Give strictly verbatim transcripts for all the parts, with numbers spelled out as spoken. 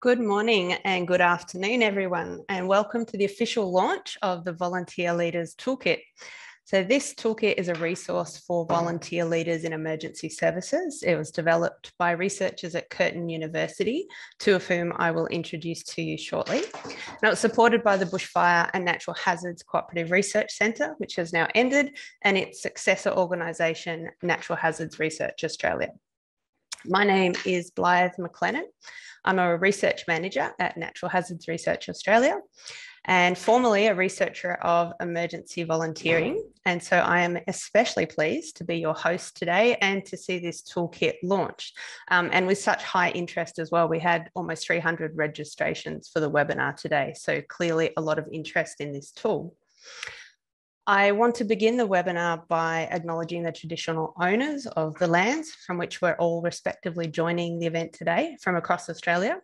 Good morning and good afternoon, everyone, and welcome to the official launch of the Volunteer Leaders Toolkit. So this toolkit is a resource for volunteer leaders in emergency services. It was developed by researchers at Curtin University, two of whom I will introduce to you shortly. And it was supported by the Bushfire and Natural Hazards Cooperative Research Centre, which has now ended, and its successor organisation, Natural Hazards Research Australia. My name is Blythe McLennan. I'm a research manager at Natural Hazards Research Australia and formerly a researcher of emergency volunteering. And so I am especially pleased to be your host today and to see this toolkit launched. Um, and with such high interest as well, we had almost three hundred registrations for the webinar today. So clearly a lot of interest in this tool. I want to begin the webinar by acknowledging the traditional owners of the lands from which we're all respectively joining the event today from across Australia.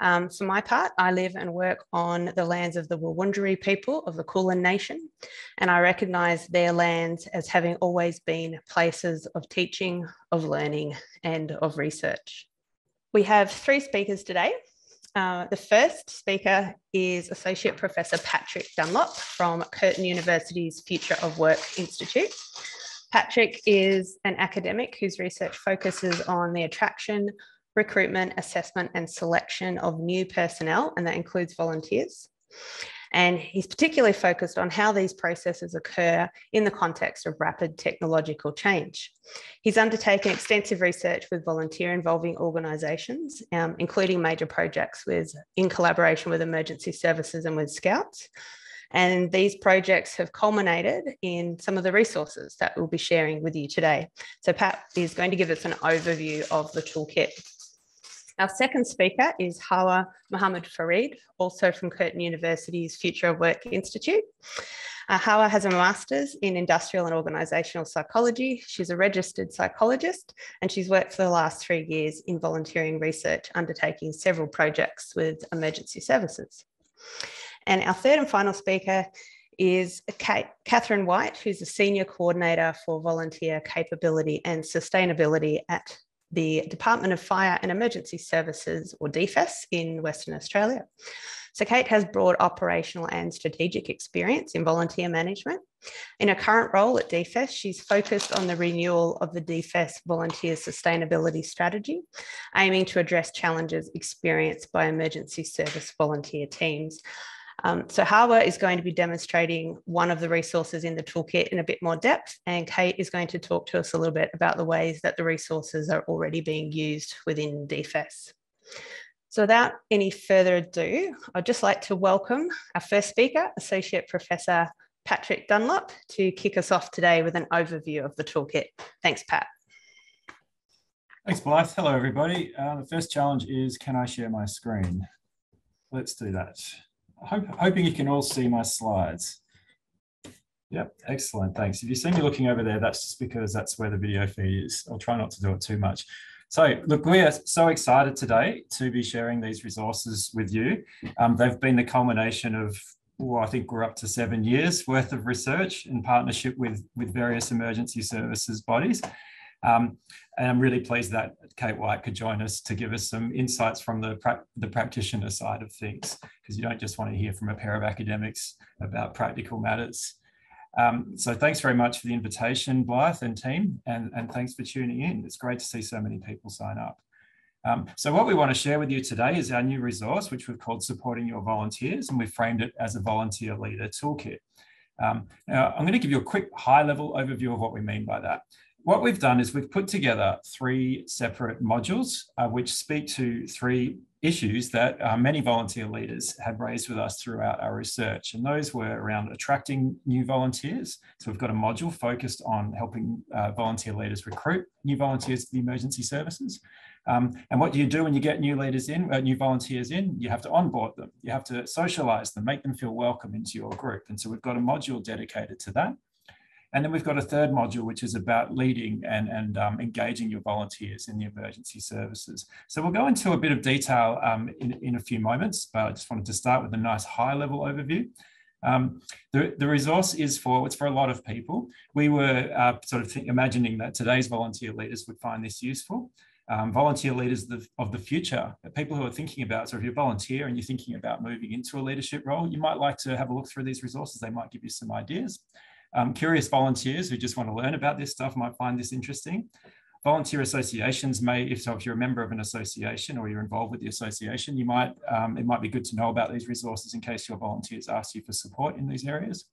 Um, for my part, I live and work on the lands of the Wurundjeri people of the Kulin Nation, and I recognise their lands as having always been places of teaching, of learning and of research. We have three speakers today. Uh, the first speaker is Associate Professor Patrick Dunlop from Curtin University's Future of Work Institute. Patrick is an academic whose research focuses on the attraction, recruitment, assessment and selection of new personnel, and that includes volunteers. And he's particularly focused on how these processes occur in the context of rapid technological change. He's undertaken extensive research with volunteer involving organisations, um, including major projects with, in collaboration with emergency services and with Scouts. And these projects have culminated in some of the resources that we'll be sharing with you today. So Pat is going to give us an overview of the toolkit. Our second speaker is Hawa Muhammad Farid, also from Curtin University's Future of Work Institute. Uh, Hawa has a master's in industrial and organisational psychology. She's a registered psychologist and she's worked for the last three years in volunteering research, undertaking several projects with emergency services. And our third and final speaker is Kathryn White, who's a senior coordinator for volunteer capability and sustainability at the Department of Fire and Emergency Services, or D F E S, in Western Australia. So Kate has broad operational and strategic experience in volunteer management. In her current role at D F E S, she's focused on the renewal of the D F E S Volunteer Sustainability Strategy, aiming to address challenges experienced by emergency service volunteer teams. Um, so Hawa is going to be demonstrating one of the resources in the toolkit in a bit more depth, and Kate is going to talk to us a little bit about the ways that the resources are already being used within D F E S. So without any further ado, I'd just like to welcome our first speaker, Associate Professor Patrick Dunlop, to kick us off today with an overview of the toolkit. Thanks, Pat. Thanks, Blythe. Hello, everybody. Uh, the first challenge is, can I share my screen? Let's do that. Hope, hoping you can all see my slides. Yep, excellent, thanks. If you see me looking over there, that's just because that's where the video feed is. I'll try not to do it too much. So look, we are so excited today to be sharing these resources with you. Um, they've been the culmination of, oh, I think we're up to seven years worth of research in partnership with, with various emergency services bodies. Um, and I'm really pleased that Kate White could join us to give us some insights from the, pra the practitioner side of things, because you don't just want to hear from a pair of academics about practical matters. Um, so thanks very much for the invitation, Blythe and team, and, and thanks for tuning in. It's great to see so many people sign up. Um, so what we want to share with you today is our new resource, which we've called Supporting Your Volunteers, and we've framed it as a Volunteer Leader Toolkit. Um, now, I'm going to give you a quick high-level overview of what we mean by that. What we've done is we've put together three separate modules uh, which speak to three issues that uh, many volunteer leaders have raised with us throughout our research. And those were around attracting new volunteers. So we've got a module focused on helping uh, volunteer leaders recruit new volunteers to the emergency services. Um, and what do you do when you get new leaders in, uh, new volunteers in? You have to onboard them. You have to socialise them, make them feel welcome into your group. And so we've got a module dedicated to that. And then we've got a third module, which is about leading and, and um, engaging your volunteers in the emergency services. So we'll go into a bit of detail um, in, in a few moments, but I just wanted to start with a nice high level overview. Um, the, the resource is for, it's for a lot of people. We were uh, sort of imagining that today's volunteer leaders would find this useful. um, volunteer leaders of the, of the future, people who are thinking about. So if you're a volunteer and you're thinking about moving into a leadership role, you might like to have a look through these resources. They might give you some ideas. Um, curious volunteers who just want to learn about this stuff might find this interesting. Volunteer associations may, if so, if you're a member of an association or you're involved with the association, you might, um, it might be good to know about these resources in case your volunteers ask you for support in these areas.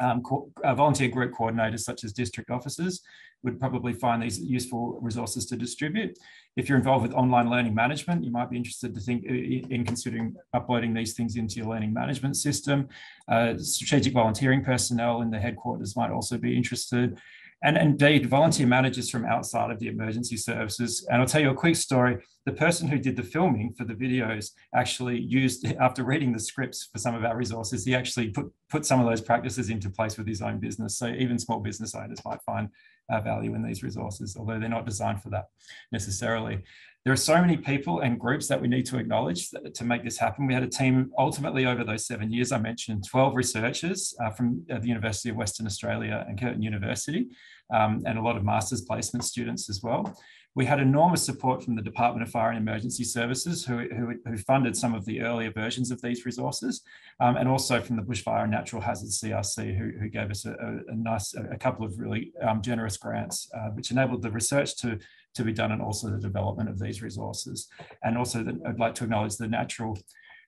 Um, uh, volunteer group coordinators such as district officers would probably find these useful resources to distribute. If you're involved with online learning management, you might be interested to think in considering uploading these things into your learning management system. Uh, strategic volunteering personnel in the headquarters might also be interested. And indeed, volunteer managers from outside of the emergency services. And I'll tell you a quick story. The person who did the filming for the videos actually used, after reading the scripts for some of our resources, he actually put, put some of those practices into place with his own business. So even small business owners might find uh, value in these resources, although they're not designed for that necessarily. There are so many people and groups that we need to acknowledge that, to make this happen. We had a team ultimately over those seven years, I mentioned twelve researchers uh, from the University of Western Australia and Curtin University, um, and a lot of master's placement students as well. We had enormous support from the Department of Fire and Emergency Services, who, who, who funded some of the earlier versions of these resources, um, and also from the Bushfire and Natural Hazards C R C, who, who gave us a, a nice, a couple of really um, generous grants, uh, which enabled the research to, to be done and also the development of these resources. And also the, I'd like to acknowledge the Natural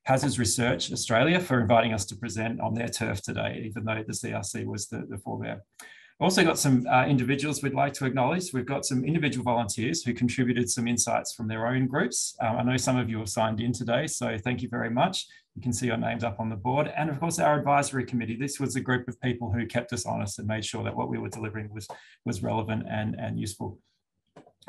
Hazards Research Australia for inviting us to present on their turf today, even though the C R C was the, the forebear. Also got some uh, individuals we'd like to acknowledge. We've got some individual volunteers who contributed some insights from their own groups. Um, I know some of you have signed in today, so thank you very much. You can see your names up on the board. And of course, our advisory committee. This was a group of people who kept us honest and made sure that what we were delivering was, was relevant and, and useful.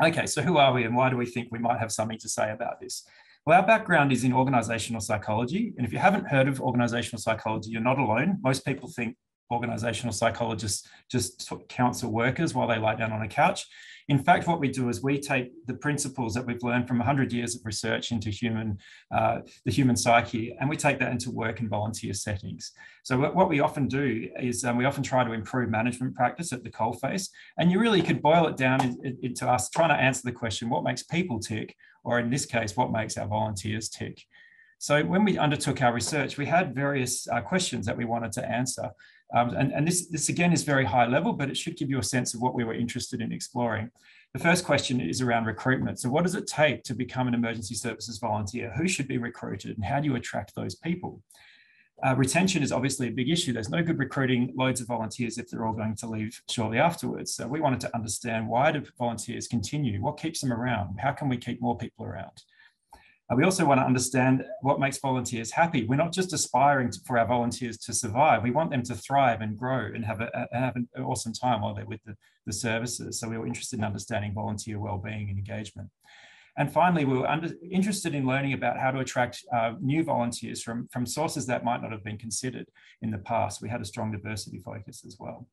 Okay, so who are we and why do we think we might have something to say about this? Well, our background is in organisational psychology. And if you haven't heard of organisational psychology, you're not alone. Most people think organisational psychologists just counsel workers while they lie down on a couch. In fact, what we do is we take the principles that we've learned from one hundred years of research into human, uh, the human psyche, and we take that into work and volunteer settings. So what we often do is um, we often try to improve management practice at the coalface, and you really could boil it down in, in, into us trying to answer the question, what makes people tick, or in this case, what makes our volunteers tick? So when we undertook our research, we had various uh, questions that we wanted to answer. Um, and and this, this, again, is very high level, but it should give you a sense of what we were interested in exploring. The first question is around recruitment. So what does it take to become an emergency services volunteer? Who should be recruited and how do you attract those people? Uh, retention is obviously a big issue. There's no good recruiting loads of volunteers if they're all going to leave shortly afterwards. So we wanted to understand, why do volunteers continue? What keeps them around? How can we keep more people around? We also want to understand what makes volunteers happy. We're not just aspiring to, for our volunteers to survive. We want them to thrive and grow and have, a, have an awesome time while they're with the, the services. So we were interested in understanding volunteer wellbeing and engagement. And finally, we were under, interested in learning about how to attract uh, new volunteers from, from sources that might not have been considered in the past. We had a strong diversity focus as well.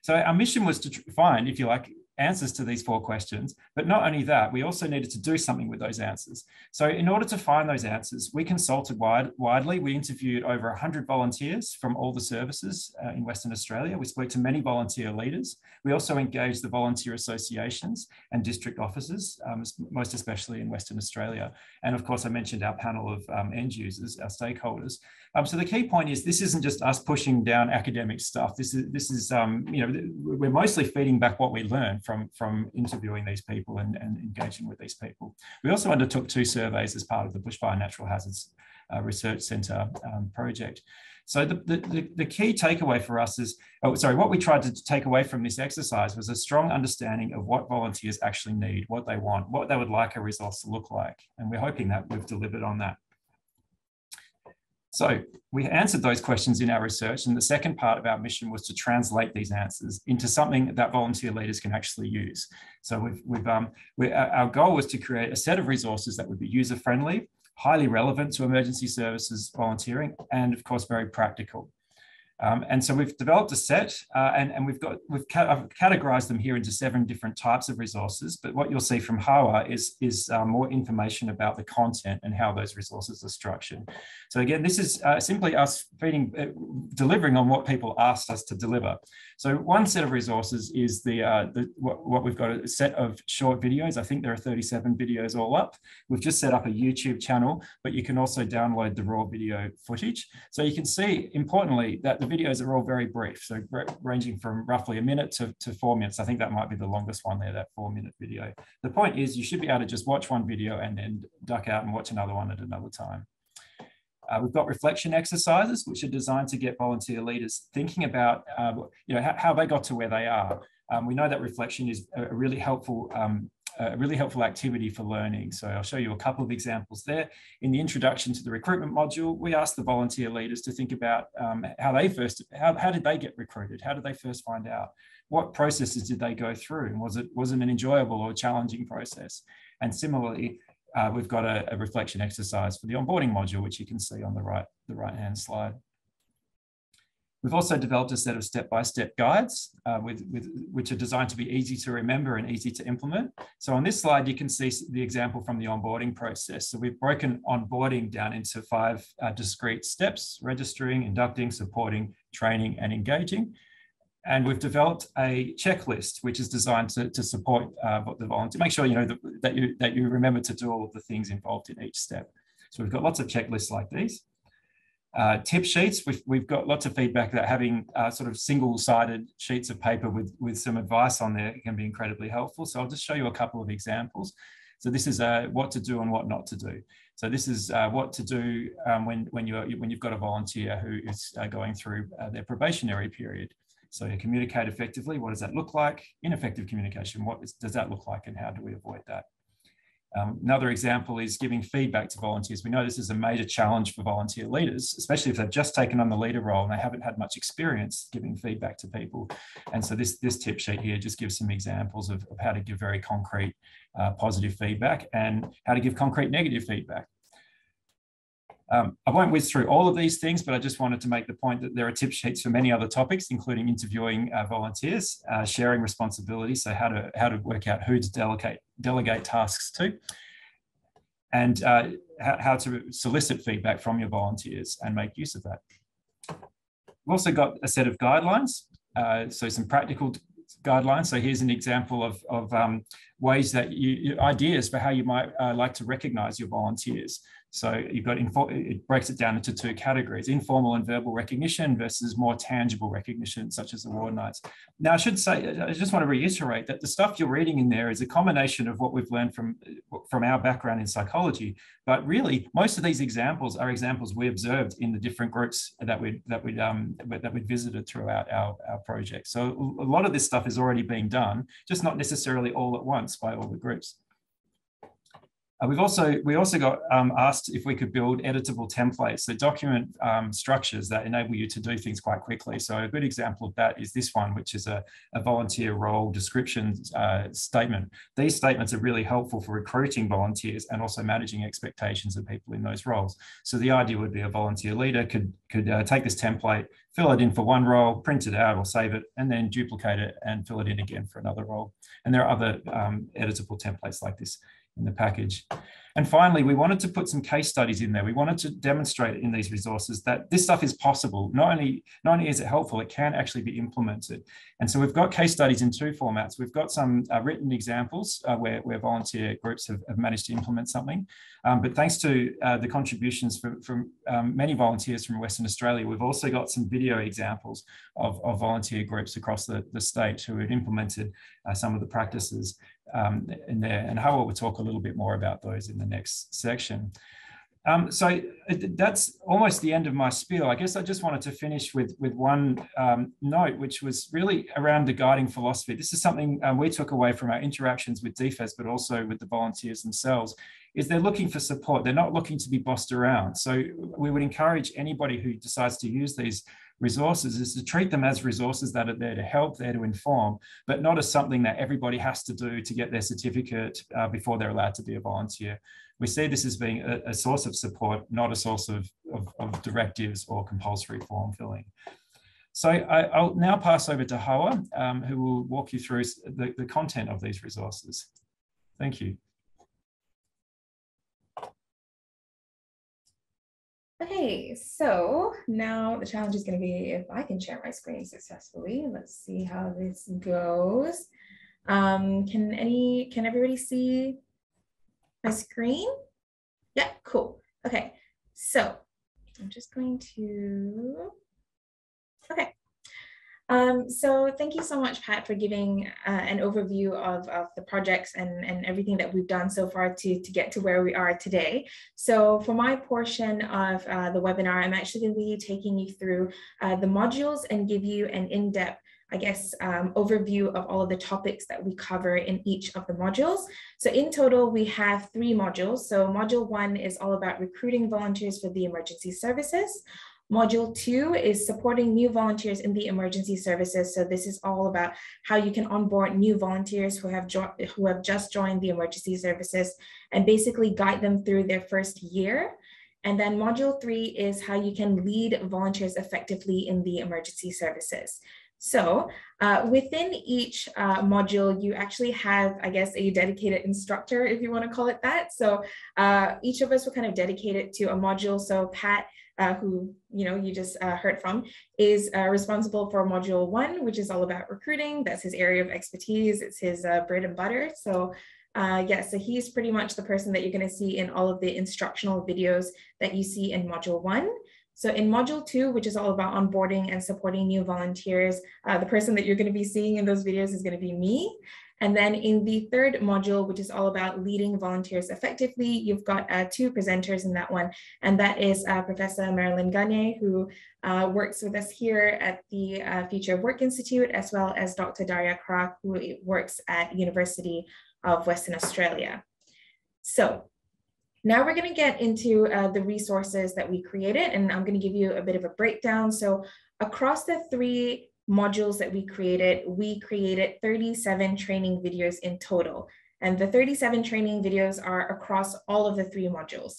So our mission was to find, if you like, answers to these four questions, but not only that, we also needed to do something with those answers. So in order to find those answers, we consulted wide, widely. We interviewed over one hundred volunteers from all the services uh, in Western Australia. We spoke to many volunteer leaders. We also engaged the volunteer associations and district officers, um, most especially in Western Australia. And of course, I mentioned our panel of um, end users, our stakeholders. Um, so the key point is, this isn't just us pushing down academic stuff. This is, this is um, you know, we're mostly feeding back what we learn from, from interviewing these people and, and engaging with these people. We also undertook two surveys as part of the Bushfire Natural Hazards uh, Research Centre um, project. So the, the, the key takeaway for us is, oh, sorry, what we tried to take away from this exercise was a strong understanding of what volunteers actually need, what they want, what they would like our results to look like. And we're hoping that we've delivered on that. So we answered those questions in our research, and the second part of our mission was to translate these answers into something that volunteer leaders can actually use. So we've, we've, um, we, our goal was to create a set of resources that would be user-friendly, highly relevant to emergency services volunteering, and of course, very practical. Um, and so we've developed a set, uh, and, and we've got we've ca I've categorized them here into seven different types of resources. But what you'll see from Hawa is, is uh, more information about the content and how those resources are structured. So again, this is uh, simply us feeding, uh, delivering on what people asked us to deliver. So one set of resources is the, uh, the what, what we've got a set of short videos. I think there are thirty-seven videos all up. We've just set up a YouTube channel, but you can also download the raw video footage. So you can see, importantly, that the videos are all very brief, so ranging from roughly a minute to, to four minutes. I think that might be the longest one there, that four-minute video. The point is you should be able to just watch one video and then duck out and watch another one at another time. Uh, we've got reflection exercises, which are designed to get volunteer leaders thinking about uh, you know, how, how they got to where they are. Um, we know that reflection is a really helpful um, a really helpful activity for learning. So I'll show you a couple of examples there. In the introduction to the recruitment module, we asked the volunteer leaders to think about um, how they first, how, how did they get recruited? How did they first find out? What processes did they go through? And was it, was it an enjoyable or challenging process? And similarly, uh, we've got a, a reflection exercise for the onboarding module, which you can see on the right, the right-hand slide. We've also developed a set of step-by-step guides, uh, with, with, which are designed to be easy to remember and easy to implement. So on this slide, you can see the example from the onboarding process. So we've broken onboarding down into five uh, discrete steps: registering, inducting, supporting, training, and engaging. And we've developed a checklist, which is designed to, to support uh, the volunteer, make sure you know that, that, you, that you remember to do all of the things involved in each step. So we've got lots of checklists like these. Uh, tip sheets, we've, we've got lots of feedback that having uh, sort of single-sided sheets of paper with, with some advice on there can be incredibly helpful. So I'll just show you a couple of examples. So this is uh, what to do and what not to do. So this is uh, what to do um, when, when, you're, when you've got a volunteer who is uh, going through uh, their probationary period. So you communicate effectively, what does that look like? Ineffective communication, what is, does that look like, and how do we avoid that? Um, another example is giving feedback to volunteers. We know this is a major challenge for volunteer leaders, especially if they've just taken on the leader role and they haven't had much experience giving feedback to people. And so this, this tip sheet here just gives some examples of, of how to give very concrete uh, positive feedback and how to give concrete negative feedback. Um, I won't whiz through all of these things, but I just wanted to make the point that there are tip sheets for many other topics, including interviewing uh, volunteers, uh, sharing responsibilities, so how to, how to work out who to delegate, delegate tasks to, and uh, how to solicit feedback from your volunteers and make use of that. We've also got a set of guidelines, uh, so some practical guidelines. So here's an example of, of um, ways that you, ideas for how you might uh, like to recognize your volunteers. So you've got, it breaks it down into two categories: informal and verbal recognition versus more tangible recognition, such as award nights. Now, I should say, I just want to reiterate that the stuff you're reading in there is a combination of what we've learned from, from our background in psychology, but really most of these examples are examples we observed in the different groups that we that we um, that we visited throughout our, our project. So a lot of this stuff is already being done, just not necessarily all at once by all the groups. Uh, we've also, we also got um, asked if we could build editable templates, so document um, structures that enable you to do things quite quickly. So a good example of that is this one, which is a, a volunteer role description uh, statement. These statements are really helpful for recruiting volunteers and also managing expectations of people in those roles. So the idea would be a volunteer leader could, could uh, take this template, fill it in for one role, print it out or save it, and then duplicate it and fill it in again for another role. And there are other um, editable templates like this in the package. And finally, we wanted to put some case studies in there. We wanted to demonstrate in these resources that this stuff is possible. Not only, not only is it helpful, it can actually be implemented. And so we've got case studies in two formats. We've got some uh, written examples uh, where, where volunteer groups have, have managed to implement something. Um, but thanks to uh, the contributions from, from um, many volunteers from Western Australia, we've also got some video examples of, of volunteer groups across the, the state who had implemented uh, some of the practices um, in there. And Hawa will talk a little bit more about those in the next section. Um, so that's almost the end of my spiel. I guess I just wanted to finish with, with one um, note, which was really around the guiding philosophy. This is something um, we took away from our interactions with D F E S, but also with the volunteers themselves, is they're looking for support. They're not looking to be bossed around. So we would encourage anybody who decides to use these resources is to treat them as resources that are there to help, there to inform, but not as something that everybody has to do to get their certificate uh, before they're allowed to be a volunteer. We see this as being a, a source of support, not a source of, of, of directives or compulsory form filling. So I, I'll now pass over to Hawa, um, who will walk you through the, the content of these resources. Thank you. Okay, so now the challenge is going to be if I can share my screen successfully. Let's see how this goes. Um, can any, can everybody see my screen? Yeah, cool. Okay, so I'm just going to, okay. Um, so thank you so much, Pat, for giving uh, an overview of, of the projects and, and everything that we've done so far to, to get to where we are today. So for my portion of uh, the webinar, I'm actually going to be taking you through uh, the modules and give you an in-depth, I guess, um, overview of all of the topics that we cover in each of the modules. So in total, we have three modules. So module one is all about recruiting volunteers for the emergency services. Module two is supporting new volunteers in the emergency services. So this is all about how you can onboard new volunteers who have, who have just joined the emergency services and basically guide them through their first year. And then module three is how you can lead volunteers effectively in the emergency services. So uh, within each uh, module, you actually have, I guess, a dedicated instructor, if you want to call it that. So uh, each of us were kind of dedicated to a module. So Pat, Uh, who you know you just uh, heard from, is uh, responsible for module one, which is all about recruiting. That's his area of expertise. It's his uh, bread and butter. So uh, yeah, so he's pretty much the person that you're going to see in all of the instructional videos that you see in module one. So in module two, which is all about onboarding and supporting new volunteers, uh, the person that you're going to be seeing in those videos is going to be me. And then in the third module, which is all about leading volunteers effectively, you've got uh, two presenters in that one. And that is uh, Professor Marilyn Gagne, who uh, works with us here at the uh, Future of Work Institute, as well as Doctor Daria Krak, who works at University of Western Australia. So now we're going to get into uh, the resources that we created, and I'm going to give you a bit of a breakdown. So across the three modules that we created, we created thirty-seven training videos in total. And the thirty-seven training videos are across all of the three modules.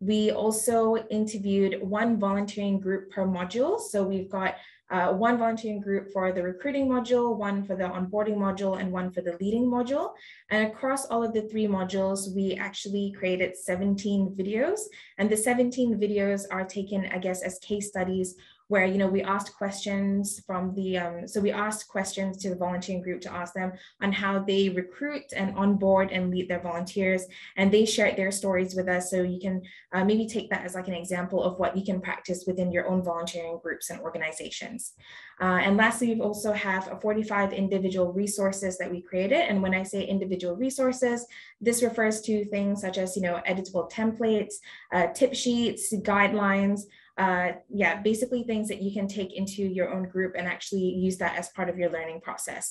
We also interviewed one volunteering group per module. So we've got uh, one volunteering group for the recruiting module, one for the onboarding module, and one for the leading module. And across all of the three modules, we actually created seventeen videos. And the seventeen videos are taken, I guess, as case studies where, you know, we asked questions from the, um, so we asked questions to the volunteering group to ask them on how they recruit and onboard and lead their volunteers. And they shared their stories with us. So you can uh, maybe take that as like an example of what you can practice within your own volunteering groups and organizations. Uh, and lastly, we also have forty-five individual resources that we created. And when I say individual resources, this refers to things such as, you know, editable templates, uh, tip sheets, guidelines, Uh, yeah, basically things that you can take into your own group and actually use that as part of your learning process.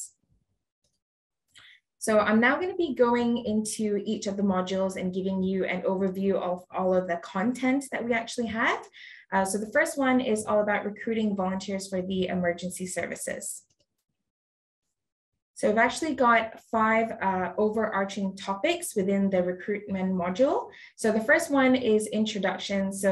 So I'm now going to be going into each of the modules and giving you an overview of all of the content that we actually had. Uh, so the first one is all about recruiting volunteers for the emergency services. So we've actually got five uh, overarching topics within the recruitment module. So the first one is introduction. So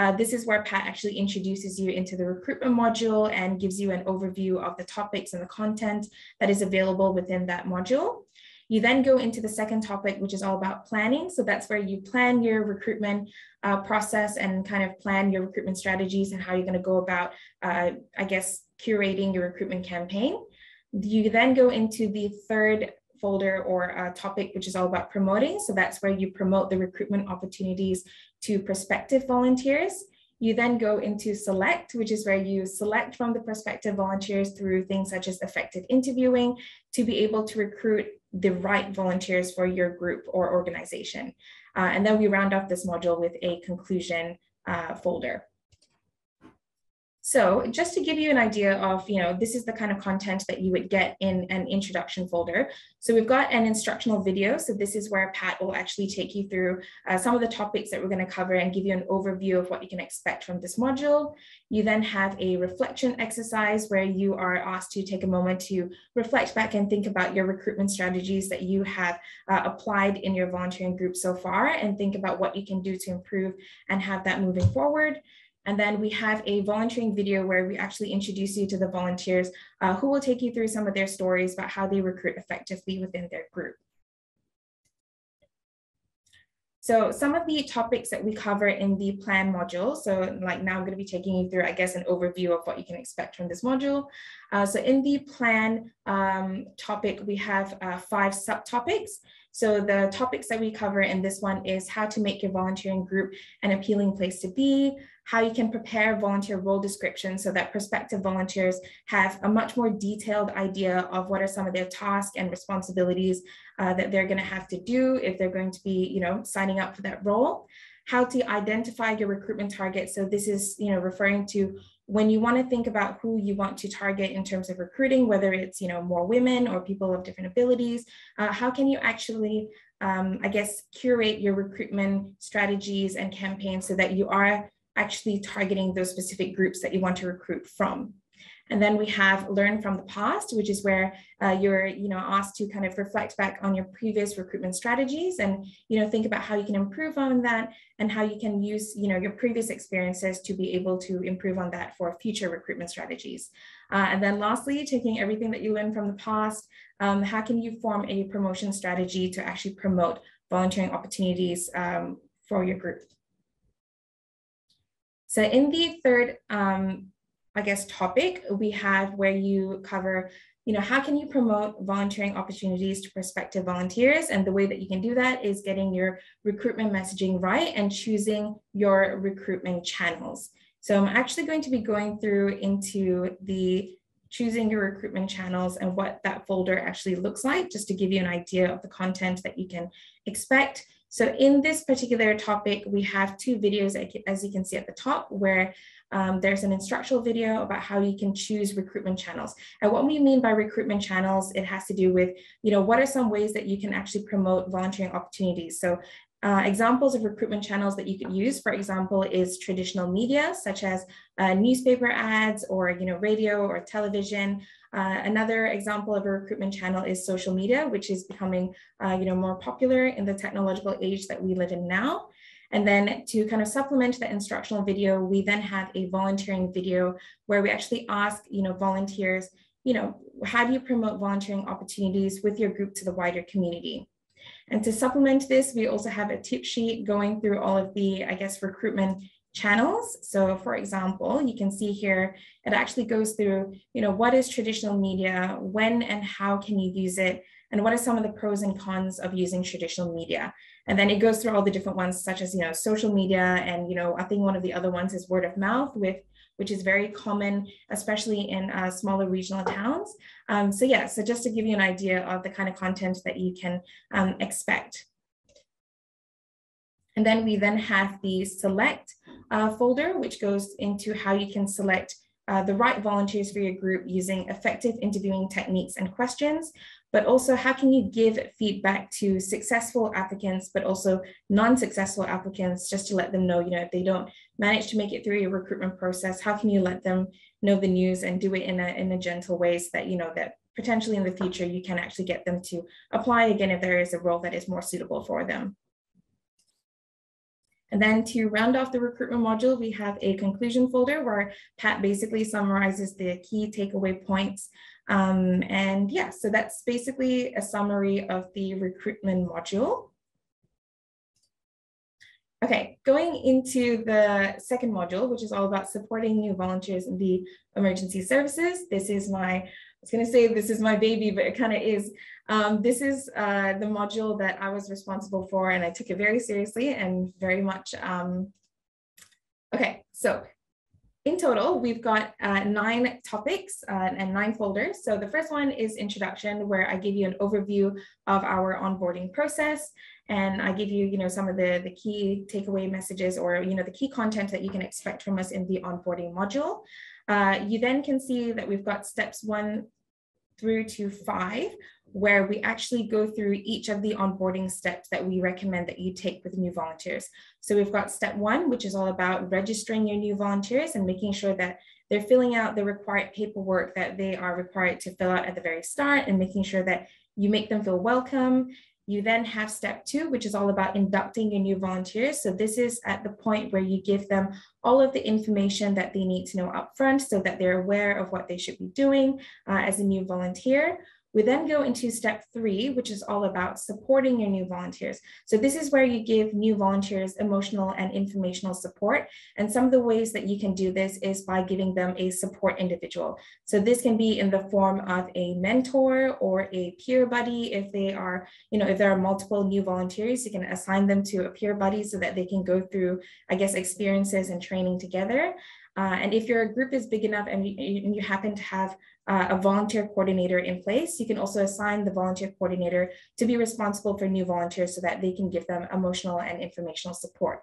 uh, this is where Pat actually introduces you into the recruitment module and gives you an overview of the topics and the content that is available within that module. You then go into the second topic, which is all about planning. So that's where you plan your recruitment uh, process and kind of plan your recruitment strategies and how you're going to go about, uh, I guess, curating your recruitment campaign. You then go into the third folder or uh, topic, which is all about promoting. So that's where you promote the recruitment opportunities to prospective volunteers. You then go into select, which is where you select from the prospective volunteers through things such as effective interviewing to be able to recruit the right volunteers for your group or organization. Uh, and then we round off this module with a conclusion uh, folder. So just to give you an idea of, you know, this is the kind of content that you would get in an introduction folder. So we've got an instructional video. So this is where Pat will actually take you through uh, some of the topics that we're going to cover and give you an overview of what you can expect from this module. You then have a reflection exercise where you are asked to take a moment to reflect back and think about your recruitment strategies that you have uh, applied in your volunteering group so far and think about what you can do to improve and have that moving forward. And then we have a volunteering video where we actually introduce you to the volunteers uh, who will take you through some of their stories about how they recruit effectively within their group. So some of the topics that we cover in the plan module. So like now I'm going to be taking you through, I guess, an overview of what you can expect from this module. Uh, so in the plan um, topic, we have uh, five subtopics. So the topics that we cover in this one is how to make your volunteering group an appealing place to be, how you can prepare volunteer role descriptions so that prospective volunteers have a much more detailed idea of what are some of their tasks and responsibilities uh, that they're going to have to do if they're going to be, you know, signing up for that role, how to identify your recruitment target. So this is, you know, referring to when you want to think about who you want to target in terms of recruiting, whether it's, you know, more women or people of different abilities, uh, how can you actually, um, I guess, curate your recruitment strategies and campaigns so that you are actually targeting those specific groups that you want to recruit from. And then we have learn from the past, which is where uh, you're, you know, asked to kind of reflect back on your previous recruitment strategies and, you know, think about how you can improve on that and how you can use, you know, your previous experiences to be able to improve on that for future recruitment strategies. Uh, and then lastly, taking everything that you learned from the past, um, how can you form a promotion strategy to actually promote volunteering opportunities um, for your group? So in the third, um, I guess, topic, we have where you cover, you know, how can you promote volunteering opportunities to prospective volunteers? And the way that you can do that is getting your recruitment messaging right and choosing your recruitment channels. So I'm actually going to be going through into the choosing your recruitment channels and what that folder actually looks like, just to give you an idea of the content that you can expect. So in this particular topic, we have two videos, as you can see at the top, where um, there's an instructional video about how you can choose recruitment channels. And what we mean by recruitment channels, it has to do with, you know, what are some ways that you can actually promote volunteering opportunities. So uh, examples of recruitment channels that you could use, for example, is traditional media, such as uh, newspaper ads or, you know, radio or television. Uh, another example of a recruitment channel is social media, which is becoming, uh, you know, more popular in the technological age that we live in now. And then to kind of supplement the instructional video, we then have a volunteering video where we actually ask, you know, volunteers, you know, how do you promote volunteering opportunities with your group to the wider community? And to supplement this, we also have a tip sheet going through all of the, I guess, recruitment channels. So for example, you can see here, it actually goes through, you know, what is traditional media, when and how can you use it, and what are some of the pros and cons of using traditional media. And then it goes through all the different ones, such as, you know, social media, and, you know, I think one of the other ones is word of mouth, with which is very common, especially in uh, smaller regional towns. Um, so yeah, so just to give you an idea of the kind of content that you can um, expect. And then we then have the select uh, folder, which goes into how you can select uh, the right volunteers for your group using effective interviewing techniques and questions, but also how can you give feedback to successful applicants, but also non-successful applicants, just to let them know, you know, if they don't manage to make it through your recruitment process, how can you let them know the news and do it in a, in a gentle way so that, you know, that potentially in the future, you can actually get them to apply again if there is a role that is more suitable for them. And then to round off the recruitment module, we have a conclusion folder where Pat basically summarizes the key takeaway points. Um, and yeah, so that's basically a summary of the recruitment module. Okay, going into the second module, which is all about supporting new volunteers in the emergency services. This is my, I was going to say this is my baby, but it kind of is. Um, this is uh, the module that I was responsible for, and I took it very seriously and very much. Um, okay, so in total, we've got uh, nine topics uh, and nine folders. So the first one is introduction, where I give you an overview of our onboarding process, and I give you, you know, some of the, the key takeaway messages, or, you know, the key content that you can expect from us in the onboarding module. Uh, you then can see that we've got steps one through to five, where we actually go through each of the onboarding steps that we recommend that you take with new volunteers. So we've got step one, which is all about registering your new volunteers and making sure that they're filling out the required paperwork that they are required to fill out at the very start, and making sure that you make them feel welcome. You then have step two, which is all about inducting your new volunteers. So this is at the point where you give them all of the information that they need to know upfront so that they're aware of what they should be doing uh, as a new volunteer. We then go into step three, which is all about supporting your new volunteers. So this is where you give new volunteers emotional and informational support. And some of the ways that you can do this is by giving them a support individual. So this can be in the form of a mentor or a peer buddy. If they are, you know, if there are multiple new volunteers, you can assign them to a peer buddy so that they can go through, I guess, experiences and training together. Uh, and if your group is big enough and you, and you happen to have uh, a volunteer coordinator in place, you can also assign the volunteer coordinator to be responsible for new volunteers so that they can give them emotional and informational support.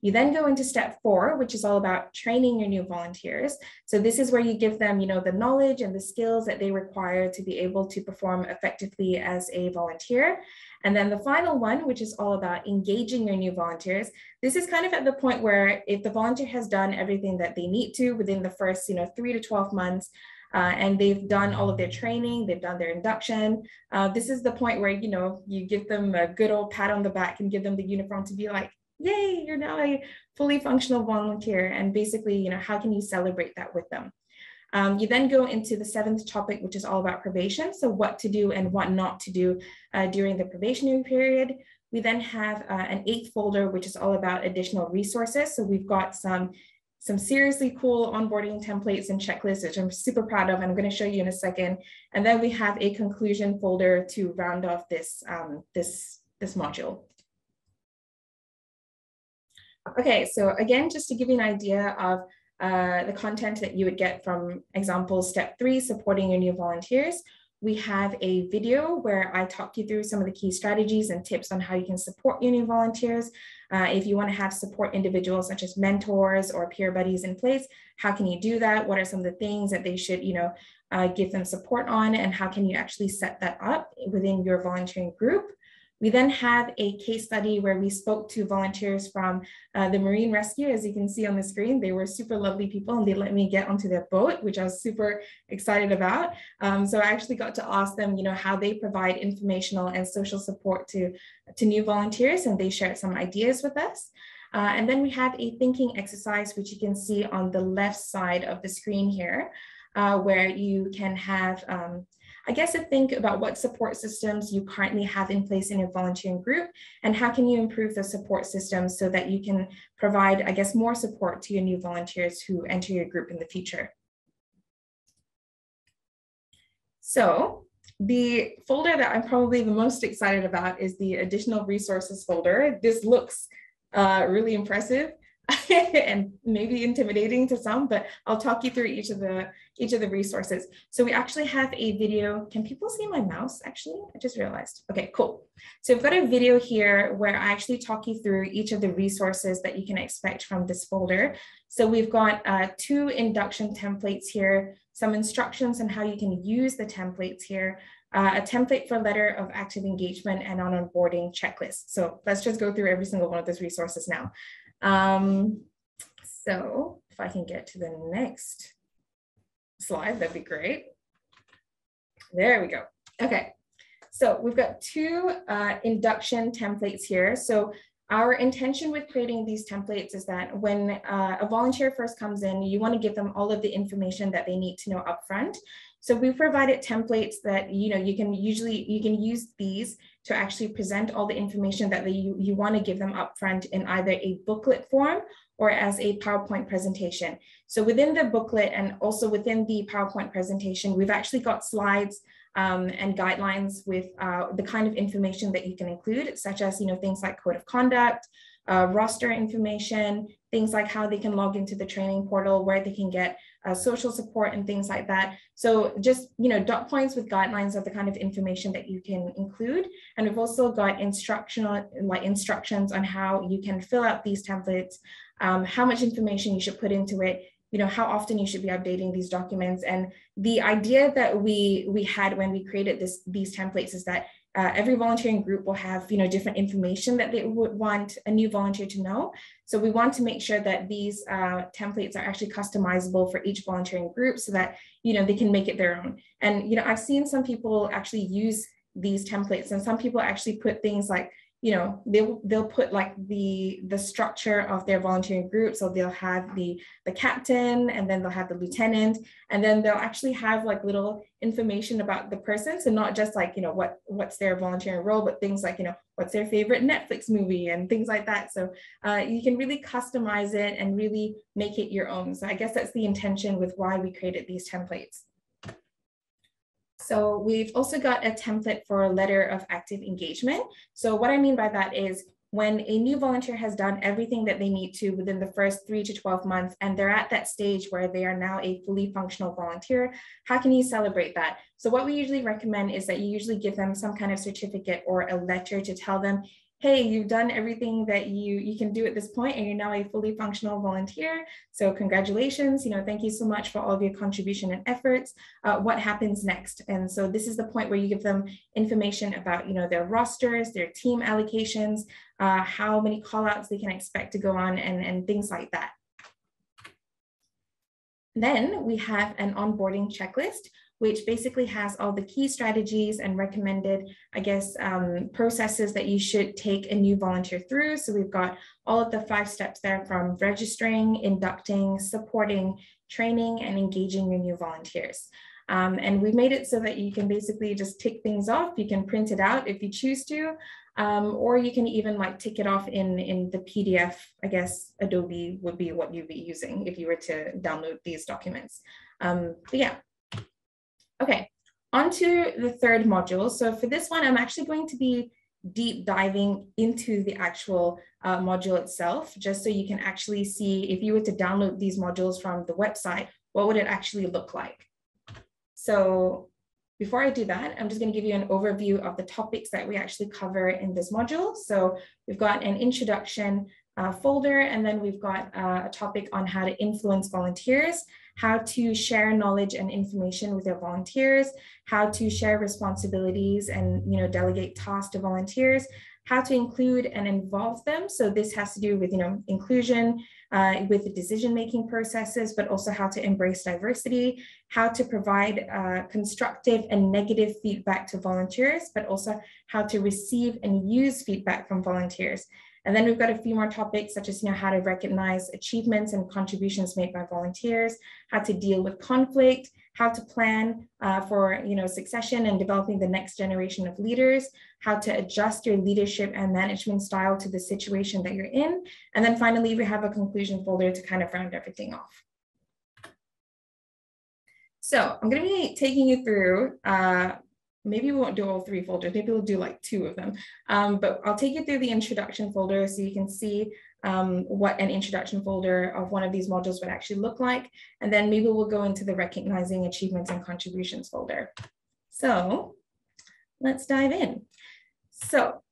You then go into step four, which is all about training your new volunteers. So this is where you give them, you know, the knowledge and the skills that they require to be able to perform effectively as a volunteer. And then the final one, which is all about engaging your new volunteers. This is kind of at the point where if the volunteer has done everything that they need to within the first, you know, three to twelve months, Uh, and they've done all of their training, they've done their induction. Uh, this is the point where, you know, you give them a good old pat on the back and give them the uniform to be like, yay, you're now a fully functional volunteer. And basically, you know, how can you celebrate that with them? Um, you then go into the seventh topic, which is all about probation. So what to do and what not to do uh, during the probationary period. We then have uh, an eighth folder, which is all about additional resources. So we've got some some seriously cool onboarding templates and checklists, which I'm super proud of, and I'm going to show you in a second. And then we have a conclusion folder to round off this, um, this, this module. Okay, so again, just to give you an idea of uh, the content that you would get from example step three, supporting your new volunteers. We have a video where I talk you through some of the key strategies and tips on how you can support your new volunteers. Uh, if you want to have support individuals such as mentors or peer buddies in place, how can you do that? What are some of the things that they should, you know, uh, give them support on, and how can you actually set that up within your volunteering group? We then have a case study where we spoke to volunteers from uh, the Marine Rescue. As you can see on the screen, they were super lovely people and they let me get onto their boat, which I was super excited about. Um, so I actually got to ask them, you know, how they provide informational and social support to, to new volunteers, and they shared some ideas with us. Uh, and then we have a thinking exercise, which you can see on the left side of the screen here, uh, where you can have, um, I guess, to think about what support systems you currently have in place in your volunteering group, and how can you improve the support systems so that you can provide, I guess, more support to your new volunteers who enter your group in the future. So the folder that I'm probably the most excited about is the additional resources folder. This looks uh, really impressive and maybe intimidating to some, but I'll talk you through each of the each of the resources. So we actually have a video. Can people see my mouse? Actually, I just realized. Okay, cool. So we've got a video here where I actually talk you through each of the resources that you can expect from this folder. So we've got uh, two induction templates here, some instructions on how you can use the templates here, uh, a template for letter of active engagement, and an onboarding checklist. So let's just go through every single one of those resources now. Um, so if I can get to the next slide, that'd be great. There we go. Okay, so we've got two uh, induction templates here. So our intention with creating these templates is that when uh, a volunteer first comes in, you want to give them all of the information that they need to know upfront. So we provided templates that, you know, you can usually, you can use these to actually present all the information that they, you, you want to give them upfront in either a booklet form or as a PowerPoint presentation. So within the booklet and also within the PowerPoint presentation, we've actually got slides um, and guidelines with uh, the kind of information that you can include, such as, you know, things like code of conduct, uh, roster information, things like how they can log into the training portal, where they can get Uh, social support and things like that. So just, you know, dot points with guidelines of the kind of information that you can include. And we've also got instructional, like instructions on how you can fill out these templates, um, how much information you should put into it, you know, how often you should be updating these documents. And the idea that we we had when we created this these templates is that Uh, every volunteering group will have, you know, different information that they would want a new volunteer to know. So we want to make sure that these uh, templates are actually customizable for each volunteering group so that, you know, they can make it their own. And, you know, I've seen some people actually use these templates, and some people actually put things like, you know, they'll, they'll put like the, the structure of their volunteering group. So they'll have the, the captain, and then they'll have the lieutenant, and then they'll actually have like little information about the person. So not just like, you know, what, what's their volunteering role, but things like, you know, what's their favorite Netflix movie and things like that. So uh, you can really customize it and really make it your own. So I guess that's the intention with why we created these templates. So we've also got a template for a letter of active engagement. So what I mean by that is when a new volunteer has done everything that they need to within the first three to twelve months, and they're at that stage where they are now a fully functional volunteer, how can you celebrate that? So what we usually recommend is that you usually give them some kind of certificate or a letter to tell them, hey, you've done everything that you, you can do at this point, and you're now a fully functional volunteer. So congratulations, you know, thank you so much for all of your contribution and efforts. Uh, what happens next? And so this is the point where you give them information about, you know, their rosters, their team allocations, uh, how many callouts they can expect to go on, and, and things like that. Then we have an onboarding checklist, which basically has all the key strategies and recommended, I guess, um, processes that you should take a new volunteer through. So we've got all of the five steps there, from registering, inducting, supporting, training, and engaging your new volunteers. Um, and we've made it so that you can basically just tick things off. You can print it out if you choose to, um, or you can even like tick it off in, in the P D F, I guess Adobe would be what you'd be using if you were to download these documents. Um, but yeah. Okay, on to the third module. So for this one, I'm actually going to be deep diving into the actual uh, module itself, just so you can actually see, if you were to download these modules from the website, what would it actually look like? So before I do that, I'm just going to give you an overview of the topics that we actually cover in this module. So we've got an introduction uh, folder, and then we've got uh, a topic on how to influence volunteers, how to share knowledge and information with your volunteers, how to share responsibilities and, you know, delegate tasks to volunteers, how to include and involve them. So this has to do with, you know, inclusion, uh, with the decision-making processes, but also how to embrace diversity, how to provide uh, constructive and negative feedback to volunteers, but also how to receive and use feedback from volunteers. And then we've got a few more topics, such as, you know, how to recognize achievements and contributions made by volunteers, how to deal with conflict, how to plan uh, for, you know, succession and developing the next generation of leaders, how to adjust your leadership and management style to the situation that you're in. And then finally, we have a conclusion folder to kind of round everything off. So I'm going to be taking you through uh, maybe we won't do all three folders, maybe we'll do like two of them. Um, but I'll take you through the introduction folder so you can see um, what an introduction folder of one of these modules would actually look like. And then maybe we'll go into the recognizing achievements and contributions folder. So let's dive in. So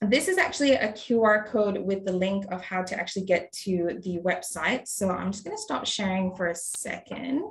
this is actually a Q R code with the link of how to actually get to the website. So I'm just gonna stop sharing for a second.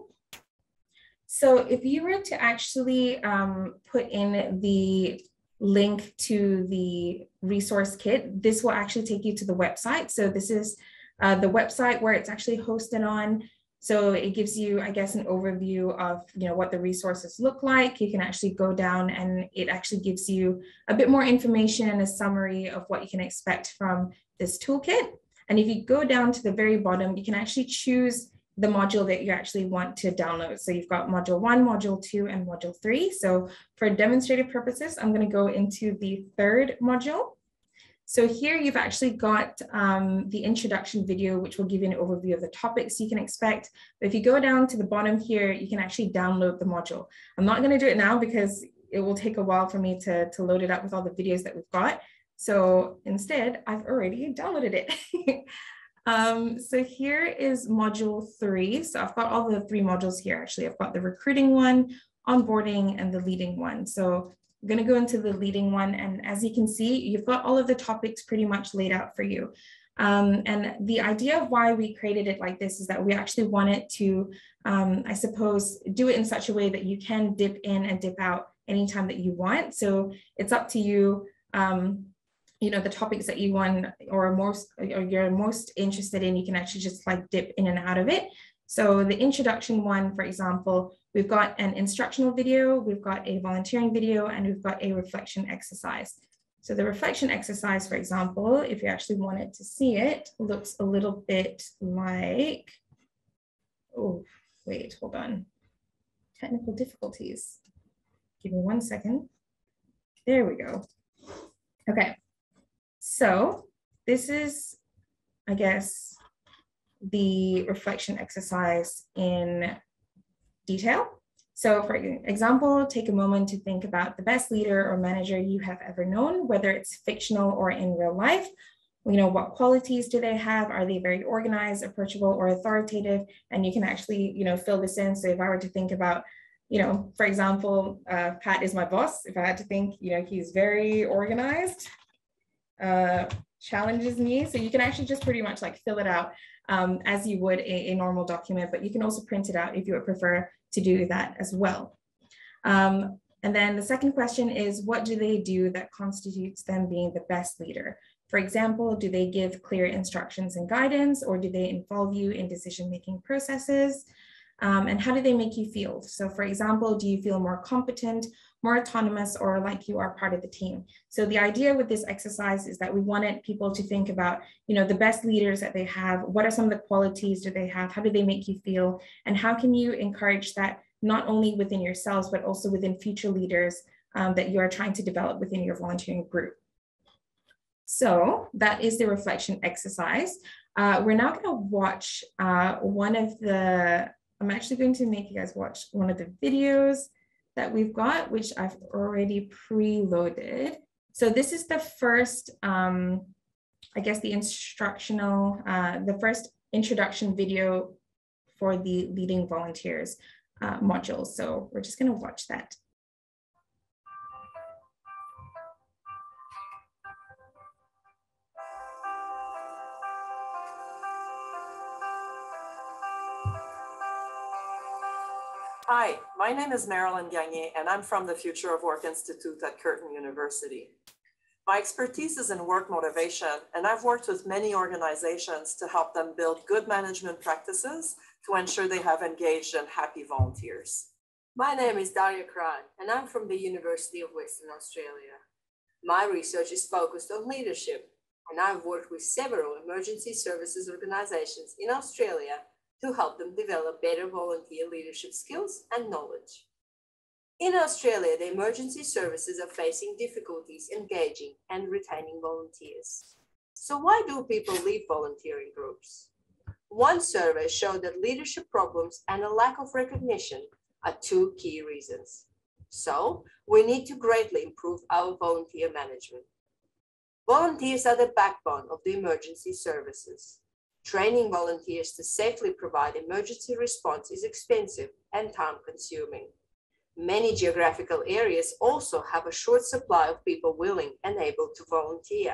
So if you were to actually um, put in the link to the resource kit, this will actually take you to the website. So this is uh, the website where it's actually hosted on. So it gives you, I guess, an overview of, you know, what the resources look like. You can actually go down and it actually gives you a bit more information and a summary of what you can expect from this toolkit. And if you go down to the very bottom, you can actually choose the module that you actually want to download. So you've got module one, module two, and module three. So for demonstrative purposes, I'm going to go into the third module. So here you've actually got um, the introduction video, which will give you an overview of the topics you can expect. But if you go down to the bottom here, you can actually download the module. I'm not going to do it now because it will take a while for me to, to load it up with all the videos that we've got. So instead, I've already downloaded it. Um, so here is module three. So I've got all the three modules here, actually. I've got the recruiting one, onboarding, and the leading one. So I'm going to go into the leading one. And as you can see, you've got all of the topics pretty much laid out for you. Um, and the idea of why we created it like this is that we actually wanted to, um, I suppose, do it in such a way that you can dip in and dip out anytime that you want. So it's up to you. Um, you know, the topics that you want or most or you're most interested in, you can actually just like dip in and out of it. So the introduction one, for example, we've got an instructional video, we've got a volunteering video, and we've got a reflection exercise. So the reflection exercise, for example, if you actually wanted to see it, looks a little bit like, oh, wait, hold on. Technical difficulties. Give me one second. There we go. Okay, so this is, I guess, the reflection exercise in detail. So for example, take a moment to think about the best leader or manager you have ever known, whether it's fictional or in real life. You know, what qualities do they have? Are they very organized, approachable, or authoritative? And you can actually, you know, fill this in. So if I were to think about, you know, for example, uh, Pat is my boss. If I had to think, you know, he's very organized, uh, challenges me. So you can actually just pretty much like fill it out um, as you would a, a normal document, but you can also print it out if you would prefer to do that as well. Um, and then the second question is, what do they do that constitutes them being the best leader? For example, do they give clear instructions and guidance, or do they involve you in decision-making processes? Um, and how do they make you feel? So for example, do you feel more competent, more autonomous, or like you are part of the team? So the idea with this exercise is that we wanted people to think about, you know, the best leaders that they have, what are some of the qualities do they have, how do they make you feel, and how can you encourage that not only within yourselves, but also within future leaders um, that you are trying to develop within your volunteering group. So that is the reflection exercise. Uh, we're now gonna watch uh, one of the, I'm actually going to make you guys watch one of the videos that we've got, which I've already preloaded. So this is the first, um, I guess the instructional, uh, the first introduction video for the Leading Volunteers uh, module. So we're just gonna watch that. Hi, my name is Marilyn Gagne, and I'm from the Future of Work Institute at Curtin University. My expertise is in work motivation, and I've worked with many organizations to help them build good management practices to ensure they have engaged and happy volunteers. My name is Daria Krak, and I'm from the University of Western Australia. My research is focused on leadership, and I've worked with several emergency services organizations in Australia to help them develop better volunteer leadership skills and knowledge. In Australia, the emergency services are facing difficulties engaging and retaining volunteers. So why do people leave volunteering groups? One survey showed that leadership problems and a lack of recognition are two key reasons. So we need to greatly improve our volunteer management. Volunteers are the backbone of the emergency services. Training volunteers to safely provide emergency response is expensive and time-consuming. Many geographical areas also have a short supply of people willing and able to volunteer.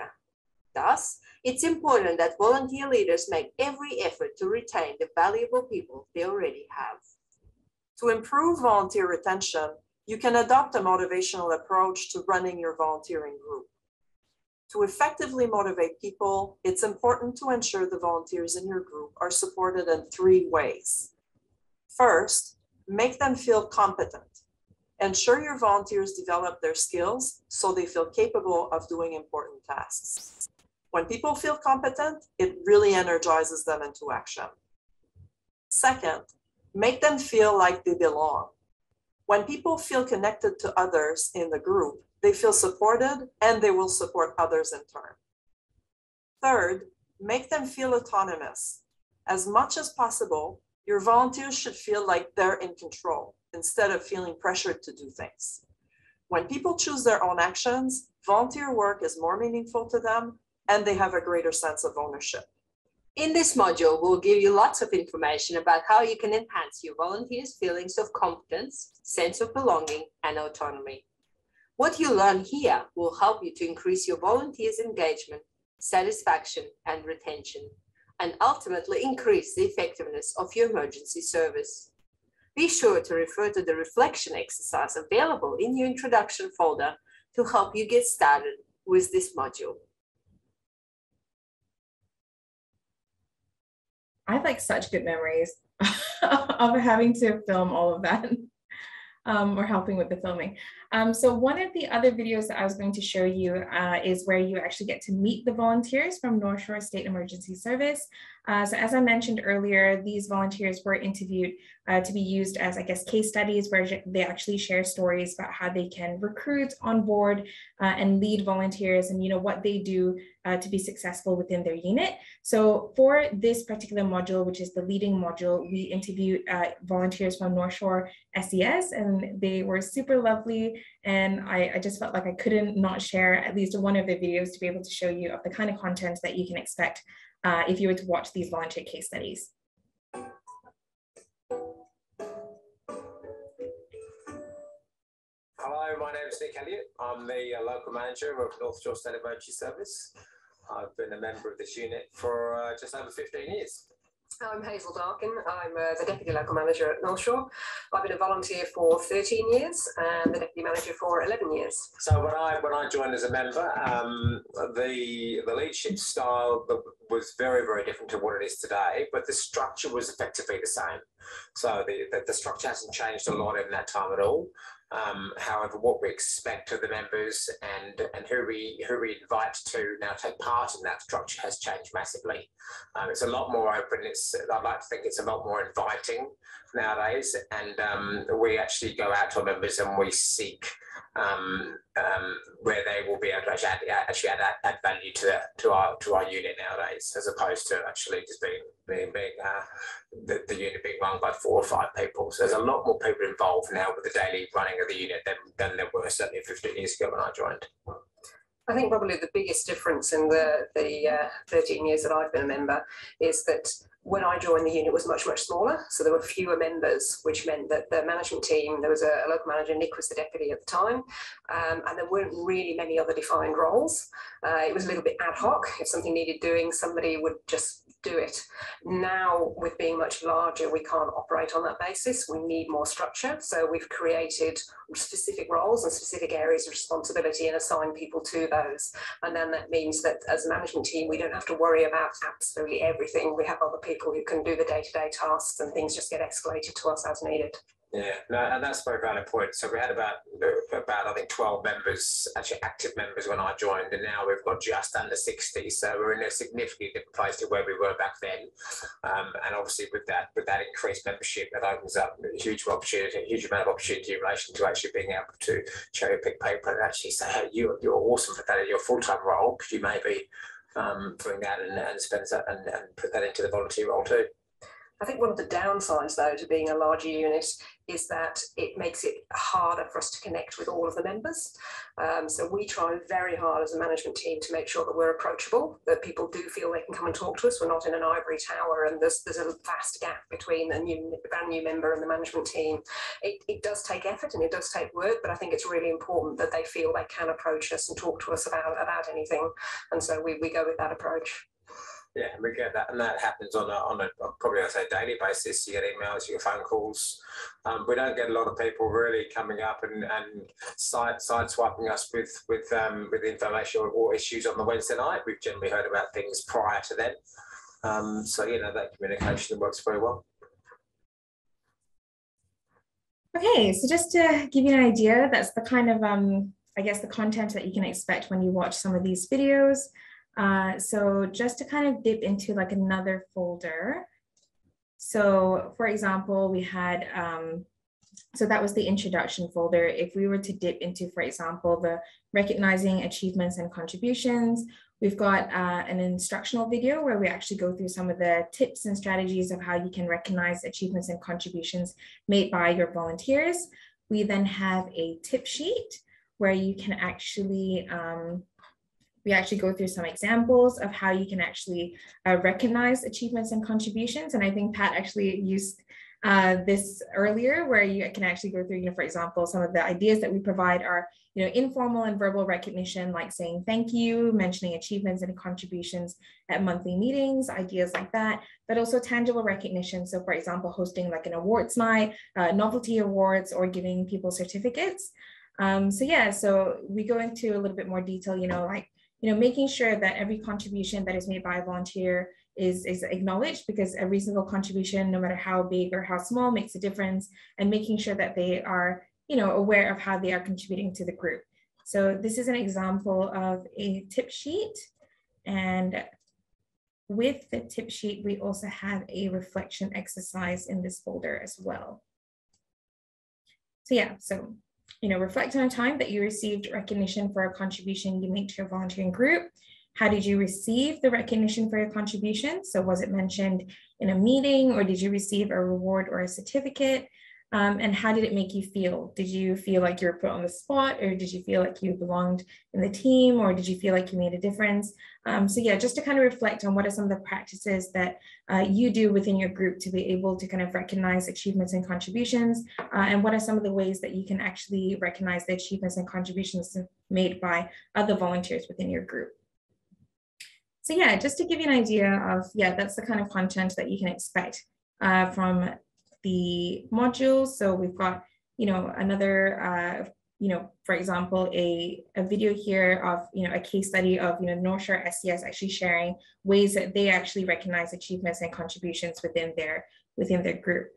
Thus, it's important that volunteer leaders make every effort to retain the valuable people they already have. To improve volunteer retention, you can adopt a motivational approach to running your volunteering group. To effectively motivate people, it's important to ensure the volunteers in your group are supported in three ways. First, make them feel competent. Ensure your volunteers develop their skills so they feel capable of doing important tasks. When people feel competent, it really energizes them into action. Second, make them feel like they belong. When people feel connected to others in the group, they feel supported, and they will support others in turn. Third, make them feel autonomous. As much as possible, your volunteers should feel like they're in control instead of feeling pressured to do things. When people choose their own actions, volunteer work is more meaningful to them, and they have a greater sense of ownership. In this module, we'll give you lots of information about how you can enhance your volunteers' feelings of competence, sense of belonging, and autonomy. What you learn here will help you to increase your volunteers' engagement, satisfaction, and retention, and ultimately increase the effectiveness of your emergency service. Be sure to refer to the reflection exercise available in your introduction folder to help you get started with this module. I have like such good memories. of having to film all of that, um, or helping with the filming. Um, so one of the other videos that I was going to show you uh, is where you actually get to meet the volunteers from North Shore State Emergency Service. Uh, so as I mentioned earlier, these volunteers were interviewed uh, to be used as, I guess, case studies where they actually share stories about how they can recruit, onboard, uh, and lead volunteers, and you know what they do uh, to be successful within their unit. So for this particular module, which is the leading module, we interviewed uh, volunteers from North Shore S E S, and they were super lovely. And I, I just felt like I couldn't not share at least one of the videos to be able to show you of the kind of content that you can expect uh, if you were to watch these volunteer case studies. Hello, my name is Nick Elliott. I'm the uh, local manager of North Shore State Emergency Service. I've been a member of this unit for uh, just over fifteen years. I'm Hazel Darkin. I'm uh, the Deputy Local Manager at North Shore. I've been a volunteer for thirteen years and the Deputy Manager for eleven years. So when I when I joined as a member, um, the the leadership style was very, very different to what it is today, but the structure was effectively the same. So the, the, the structure hasn't changed a lot in that time at all. Um, however, what we expect of the members and and who we who we invite to now take part in that structure has changed massively. Um, it's a lot more open. It's I'd like to think it's a lot more inviting nowadays, and um, we actually go out to our members and we seek um, um, where they will be able to actually add, actually add, add value to the, to our to our unit nowadays, as opposed to actually just being being, being uh, the, the unit being run by four or five people. So there's a lot more people involved now with the daily running of the unit than, than there were certainly fifteen years ago when I joined. I think probably the biggest difference in the, the uh, thirteen years that I've been a member is that when I joined, the unit was much, much smaller. So there were fewer members, which meant that the management team, there was a, a local manager, Nick was the deputy at the time, um, and there weren't really many other defined roles. Uh, it was a little bit ad hoc. If something needed doing, somebody would just do it. Now, with being much larger, we can't operate on that basis. We need more structure. So we've created specific roles and specific areas of responsibility and assign people to those. And then that means that as a management team, we don't have to worry about absolutely everything. We have other people who can do the day-to-day tasks, and things just get escalated to us as needed. Yeah, no, and that's a very valid point. So we had about, about I think, twelve members, actually active members when I joined, and now we've got just under sixty. So we're in a significantly different place to where we were back then. Um, and obviously with that with that increased membership, that opens up a huge opportunity, a huge amount of opportunity in relation to actually being able to cherry pick people and actually say, hey, you, you're awesome for that in your full-time role, because you may be Um, doing that and, and spend that and, and put that into the volunteer role too. I think one of the downsides, though, to being a larger unit is that it makes it harder for us to connect with all of the members. Um, so we try very hard as a management team to make sure that we're approachable, that people do feel they can come and talk to us. We're not in an ivory tower, and there's, there's a vast gap between a new, brand new member and the management team. It, it does take effort and it does take work, but I think it's really important that they feel they can approach us and talk to us about, about anything. And so we, we go with that approach. Yeah, we get that, and that happens on a, on a probably I'd say daily basis. You get emails, you get phone calls. Um, we don't get a lot of people really coming up and and side side swiping us with with um, with information or, or issues on the Wednesday night. We've generally heard about things prior to then, um, so you know that communication works very well. Okay, so just to give you an idea, that's the kind of um, I guess the content that you can expect when you watch some of these videos. Uh, so just to kind of dip into like another folder. So for example, we had, um, so that was the introduction folder. If we were to dip into, for example, the recognizing achievements and contributions, we've got uh, an instructional video where we actually go through some of the tips and strategies of how you can recognize achievements and contributions made by your volunteers. We then have a tip sheet where you can actually, um, we actually go through some examples of how you can actually uh, recognize achievements and contributions. And I think Pat actually used uh, this earlier, where you can actually go through, you know, for example, some of the ideas that we provide are, you know, informal and verbal recognition, like saying thank you, mentioning achievements and contributions at monthly meetings, ideas like that, but also tangible recognition. So for example, hosting like an awards night, uh, novelty awards, or giving people certificates. Um, so yeah, so we go into a little bit more detail, you know, like, you know, making sure that every contribution that is made by a volunteer is, is acknowledged, because every single contribution, no matter how big or how small, makes a difference, and making sure that they are, you know, aware of how they are contributing to the group. So this is an example of a tip sheet, and with the tip sheet, we also have a reflection exercise in this folder as well. So yeah, so, you know, reflect on a time that you received recognition for a contribution you made to your volunteering group. How did you receive the recognition for your contribution? So was it mentioned in a meeting, or did you receive a reward or a certificate? Um, and how did it make you feel? Did you feel like you were put on the spot, or did you feel like you belonged in the team, or did you feel like you made a difference? Um, so yeah, just to kind of reflect on what are some of the practices that uh, you do within your group to be able to kind of recognize achievements and contributions, uh, and what are some of the ways that you can actually recognize the achievements and contributions made by other volunteers within your group. So yeah, just to give you an idea of, yeah, that's the kind of content that you can expect uh, from the modules. So we've got, you know, another, uh, you know, for example, a, a video here of, you know, a case study of, you know, North Shore S C S actually sharing ways that they actually recognize achievements and contributions within their, within their group.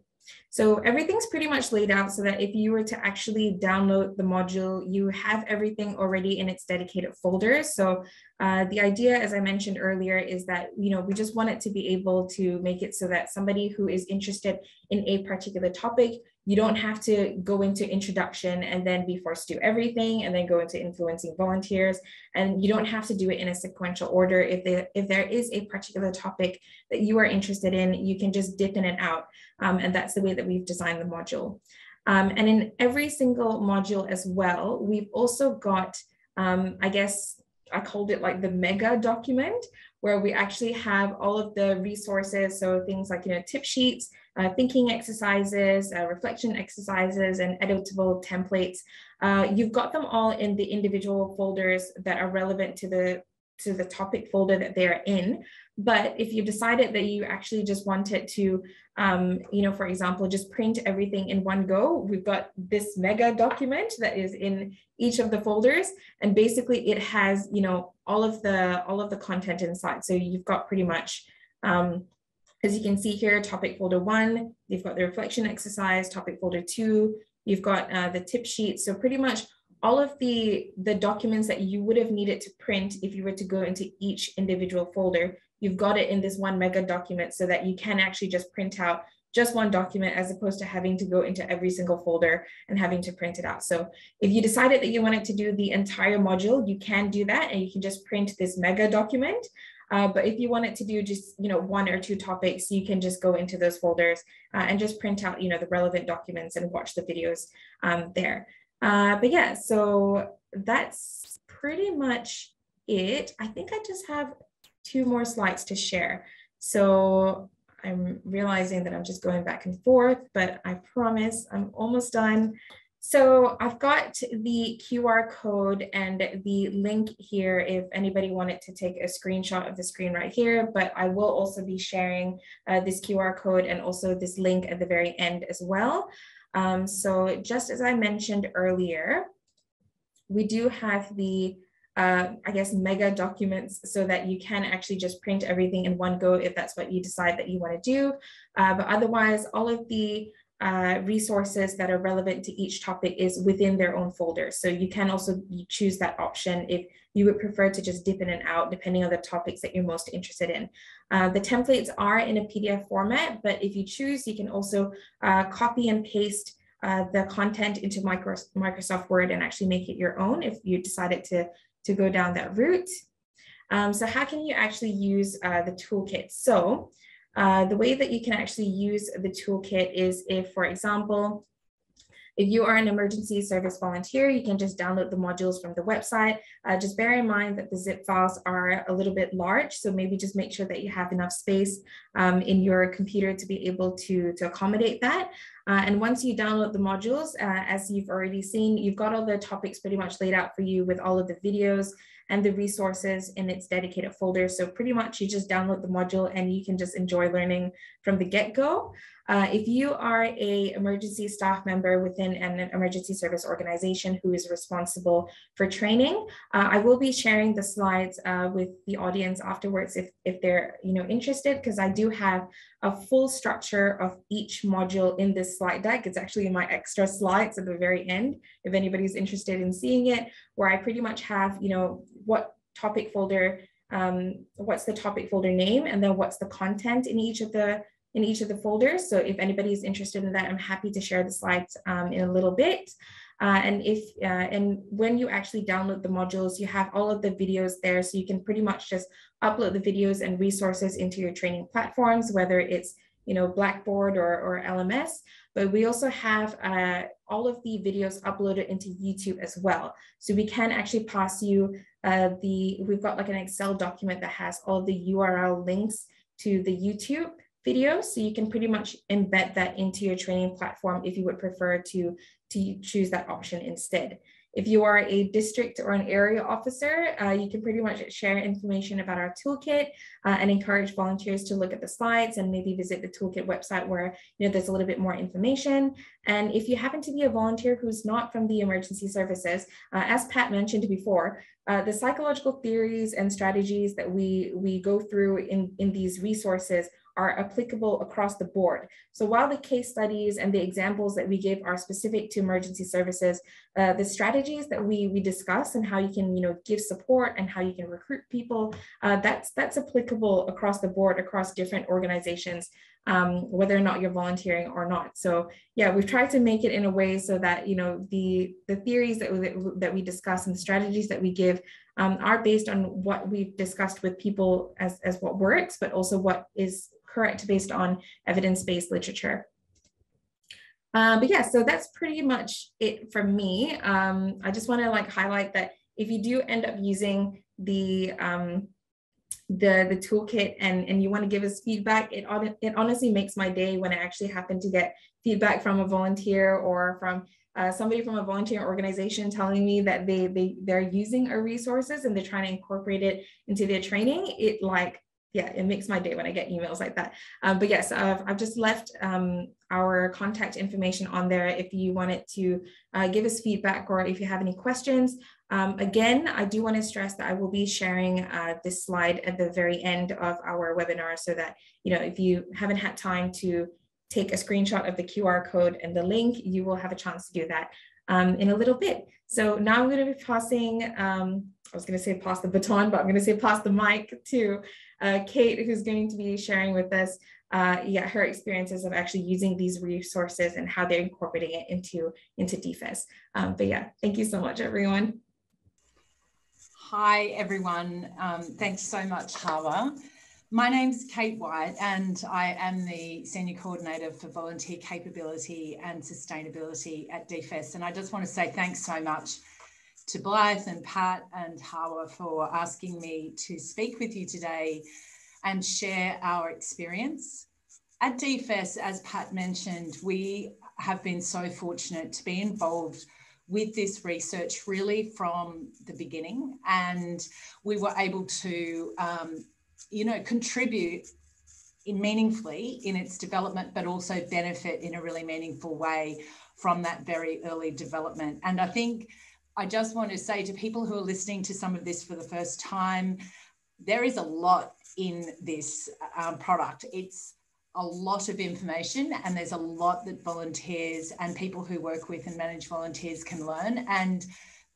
So everything's pretty much laid out so that if you were to actually download the module, you have everything already in its dedicated folder. So uh, the idea, as I mentioned earlier, is that, you know, we just want it to be able to make it so that somebody who is interested in a particular topic, you don't have to go into introduction and then be forced to do everything and then go into influencing volunteers. And you don't have to do it in a sequential order. If there, if there is a particular topic that you are interested in, you can just dip in and out. Um, and that's the way that we've designed the module. Um, and in every single module as well, we've also got, um, I guess, I called it like the mega document, where we actually have all of the resources. So things like, you know, tip sheets, uh, thinking exercises, uh, reflection exercises, and editable templates. Uh, you've got them all in the individual folders that are relevant to the, to the topic folder that they're in. But if you decided that you actually just wanted to, um, you know, for example, just print everything in one go, we've got this mega document that is in each of the folders. And basically it has, you know, all of the, all of the content inside. So you've got pretty much, um, as you can see here, topic folder one, you've got the reflection exercise, topic folder two, you've got uh, the tip sheet. So pretty much all of the, the documents that you would have needed to print if you were to go into each individual folder, you've got it in this one mega document so that you can actually just print out just one document as opposed to having to go into every single folder and having to print it out. So if you decided that you wanted to do the entire module, you can do that and you can just print this mega document. Uh, but if you wanted to do just, you know, one or two topics, you can just go into those folders uh, and just print out, you know, the relevant documents and watch the videos um, there. Uh, but yeah, so that's pretty much it. I think I just have two more slides to share. So I'm realizing that I'm just going back and forth, but I promise I'm almost done. So I've got the Q R code and the link here if anybody wanted to take a screenshot of the screen right here, but I will also be sharing uh, this Q R code and also this link at the very end as well. Um, so just as I mentioned earlier, we do have the, uh, I guess, mega documents so that you can actually just print everything in one go if that's what you decide that you want to do. Uh, but otherwise, all of the uh, resources that are relevant to each topic is within their own folder. So you can also choose that option if you would prefer to just dip in and out depending on the topics that you're most interested in. Uh, the templates are in a P D F format, but if you choose, you can also uh, copy and paste uh, the content into Microsoft Word and actually make it your own if you decided to, to go down that route. Um, so how can you actually use uh, the toolkit? So uh, the way that you can actually use the toolkit is if, for example, if you are an emergency service volunteer, you can just download the modules from the website. Uh, just bear in mind that the zip files are a little bit large, so maybe just make sure that you have enough space um, in your computer to be able to, to accommodate that. Uh, and once you download the modules, uh, as you've already seen, you've got all the topics pretty much laid out for you with all of the videos and the resources in its dedicated folder. So pretty much you just download the module and you can just enjoy learning from the get-go. Uh, if you are a emergency staff member within an emergency service organization who is responsible for training, uh, I will be sharing the slides uh, with the audience afterwards if, if they're you know interested, because I do have a full structure of each module in this slide deck. It's actually in my extra slides at the very end, if anybody's interested in seeing it, where I pretty much have, you know, what topic folder, um, what's the topic folder name, and then what's the content in each of the in each of the folders. So if anybody is interested in that, I'm happy to share the slides um, in a little bit. Uh, and if uh, and when you actually download the modules, you have all of the videos there, so you can pretty much just upload the videos and resources into your training platforms, whether it's you know Blackboard or, or L M S. But we also have uh, all of the videos uploaded into YouTube as well. So we can actually pass you uh, the, we've got like an Excel document that has all the U R L links to the YouTube video, so you can pretty much embed that into your training platform if you would prefer to, to choose that option instead. If you are a district or an area officer, uh, you can pretty much share information about our toolkit uh, and encourage volunteers to look at the slides and maybe visit the toolkit website where you know there's a little bit more information. And if you happen to be a volunteer who's not from the emergency services, uh, as Pat mentioned before, uh, the psychological theories and strategies that we, we go through in, in these resources are applicable across the board. So while the case studies and the examples that we give are specific to emergency services, uh, the strategies that we, we discuss and how you can you know, give support and how you can recruit people, uh, that's, that's applicable across the board, across different organizations, um, whether or not you're volunteering or not. So yeah, we've tried to make it in a way so that you know the, the theories that we, that we discuss and the strategies that we give um, are based on what we've discussed with people as, as what works, but also what is correct based on evidence-based literature. Uh, but yeah, so that's pretty much it from me. Um, I just want to like highlight that if you do end up using the um, the the toolkit and and you want to give us feedback, it it honestly makes my day when I actually happen to get feedback from a volunteer or from Uh, somebody from a volunteer organization telling me that they, they, they're using our resources and they're trying to incorporate it into their training. It like, yeah, it makes my day when I get emails like that. Um, but yes, I've, I've just left um, our contact information on there if you wanted to uh, give us feedback or if you have any questions. Um, again, I do want to stress that I will be sharing uh, this slide at the very end of our webinar so that, you know, if you haven't had time to take a screenshot of the Q R code and the link, you will have a chance to do that um, in a little bit. So now I'm going to be passing, um, I was going to say pass the baton, but I'm going to say pass the mic to uh, Kate, who's going to be sharing with us uh, yeah, her experiences of actually using these resources and how they're incorporating it into, into D F E S. Um, but yeah, thank you so much, everyone. Hi, everyone. Um, thanks so much, Hawa. My name's Kate White and I am the Senior Coordinator for Volunteer Capability and Sustainability at D F E S. And I just want to say thanks so much to Blythe and Pat and Hawa for asking me to speak with you today and share our experience. At D F E S, as Pat mentioned, we have been so fortunate to be involved with this research really from the beginning. And we were able to um, you know, contribute in meaningfully in its development, but also benefit in a really meaningful way from that very early development. And I think I just want to say to people who are listening to some of this for the first time, there is a lot in this um, product. It's a lot of information and there's a lot that volunteers and people who work with and manage volunteers can learn. And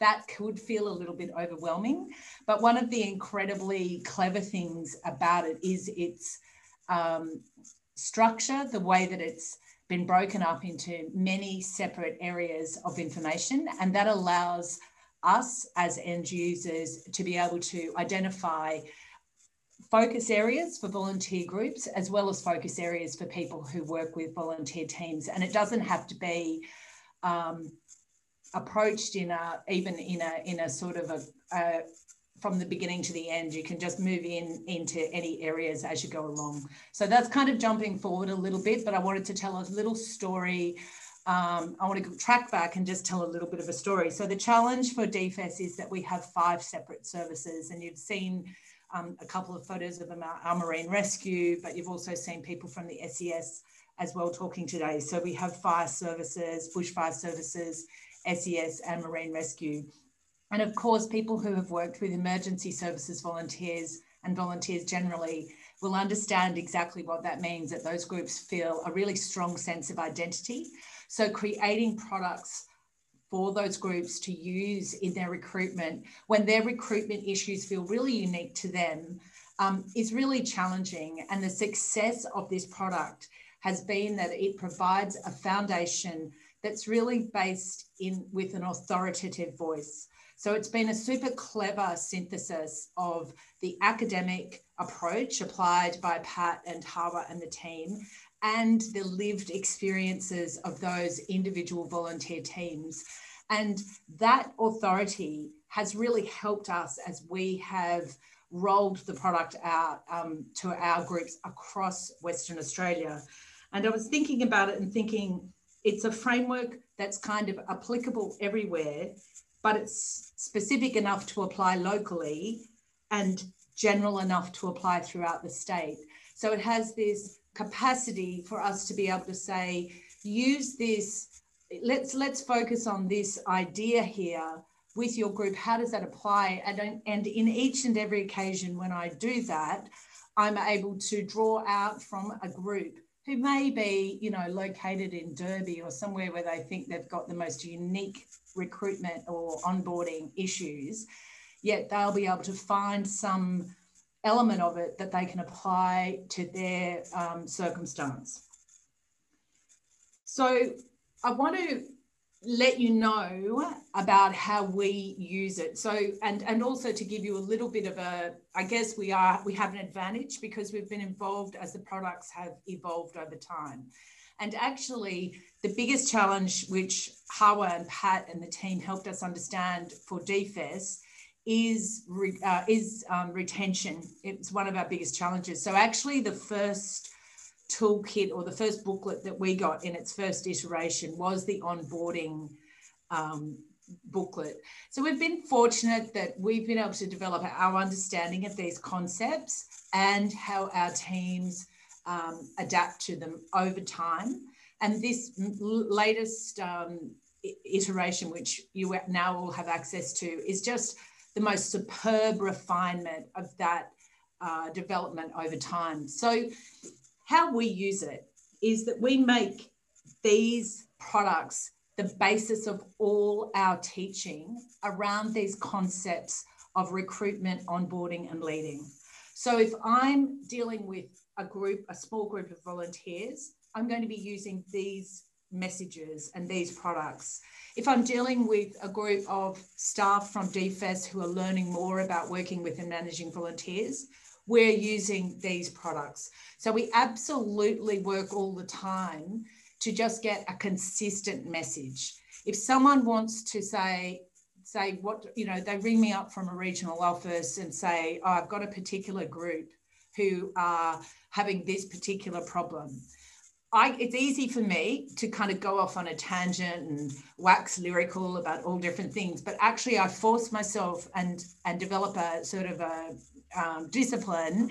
that could feel a little bit overwhelming, but one of the incredibly clever things about it is its um, structure, the way that it's been broken up into many separate areas of information, and that allows us as end users to be able to identify focus areas for volunteer groups as well as focus areas for people who work with volunteer teams. And it doesn't have to be um, approached in a, even in a, in a sort of a, a from the beginning to the end. You can just move in into any areas as you go along. So that's kind of jumping forward a little bit, but I wanted to tell a little story. Um, I want to track back and just tell a little bit of a story. So the challenge for D F E S is that we have five separate services, and you've seen um, a couple of photos of our Marine Rescue, but you've also seen people from the S E S as well talking today. So we have fire services, bushfire services, S E S and Marine Rescue. And of course, people who have worked with emergency services volunteers and volunteers generally will understand exactly what that means, that those groups feel a really strong sense of identity. So creating products for those groups to use in their recruitment, when their recruitment issues feel really unique to them, um, is really challenging. And the success of this product has been that it provides a foundation that's really based in with an authoritative voice. So it's been a super clever synthesis of the academic approach applied by Pat and Hawa and the team, and the lived experiences of those individual volunteer teams. And that authority has really helped us as we have rolled the product out um, to our groups across Western Australia. And I was thinking about it and thinking, it's a framework that's kind of applicable everywhere, but it's specific enough to apply locally and general enough to apply throughout the state. So it has this capacity for us to be able to say, use this, let's let's focus on this idea here with your group. How does that apply? And, and in each and every occasion when I do that, I'm able to draw out from a group who may be, you know, located in Derby or somewhere where they think they've got the most unique recruitment or onboarding issues, yet they'll be able to find some element of it that they can apply to their um, circumstance. So I want to let you know about how we use it. So, and, and also to give you a little bit of a, I guess we are, we have an advantage because we've been involved as the products have evolved over time. And actually the biggest challenge which Hawa and Pat and the team helped us understand for D F E S is, re, uh, is um, retention. It's one of our biggest challenges. So actually the first toolkit or the first booklet that we got in its first iteration was the onboarding um, booklet. So we've been fortunate that we've been able to develop our understanding of these concepts and how our teams um, adapt to them over time. And this latest um, iteration, which you now all have access to, is just the most superb refinement of that uh, development over time. So how we use it is that we make these products the basis of all our teaching around these concepts of recruitment, onboarding, and leading. So if I'm dealing with a group, a small group of volunteers, I'm going to be using these messages and these products. If I'm dealing with a group of staff from D F E S who are learning more about working with and managing volunteers, we're using these products. So we absolutely work all the time to just get a consistent message. If someone wants to say, say what, you know, they ring me up from a regional office and say, oh, I've got a particular group who are having this particular problem. I, it's easy for me to kind of go off on a tangent and wax lyrical about all different things, but actually I force myself and, and develop a sort of a um, discipline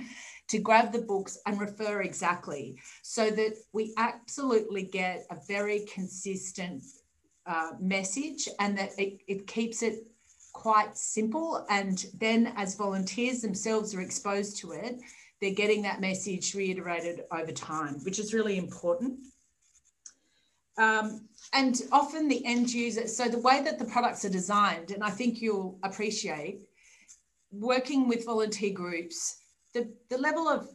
to grab the books and refer exactly so that we absolutely get a very consistent uh, message, and that it, it keeps it quite simple. And then as volunteers themselves are exposed to it, they're getting that message reiterated over time, which is really important. Um, and often the end user, so the way that the products are designed, and I think you'll appreciate, working with volunteer groups, the, the level of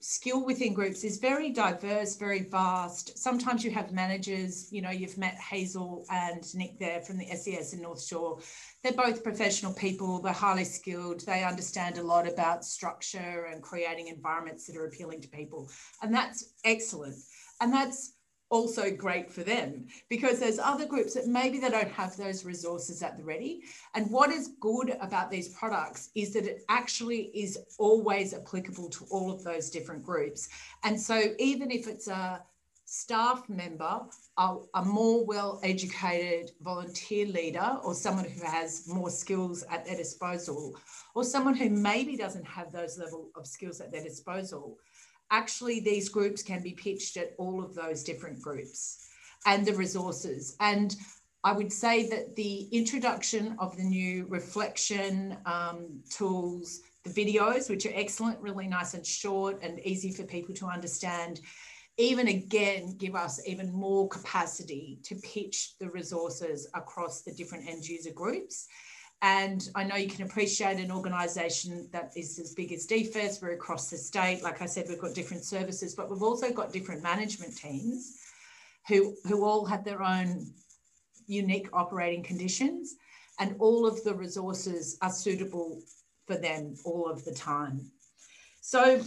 skill within groups is very diverse, very vast. Sometimes you have managers, you know, you've met Hazel and Nick there from the S E S in North Shore. They're both professional people, they're highly skilled, they understand a lot about structure and creating environments that are appealing to people. And that's excellent. And that's also great for them, because there's other groups that maybe they don't have those resources at the ready. And what is good about these products is that it actually is always applicable to all of those different groups. And so even if it's a staff member, a, a more well-educated volunteer leader, or someone who has more skills at their disposal, or someone who maybe doesn't have those level of skills at their disposal, actually these groups can be pitched at all of those different groups and the resources. And I would say that the introduction of the new reflection um, tools, the videos, which are excellent, really nice and short and easy for people to understand, even again, give us even more capacity to pitch the resources across the different end user groups. And I know you can appreciate an organisation that is as big as D F E S, we're across the state. Like I said, we've got different services, but we've also got different management teams who, who all have their own unique operating conditions, and all of the resources are suitable for them all of the time. So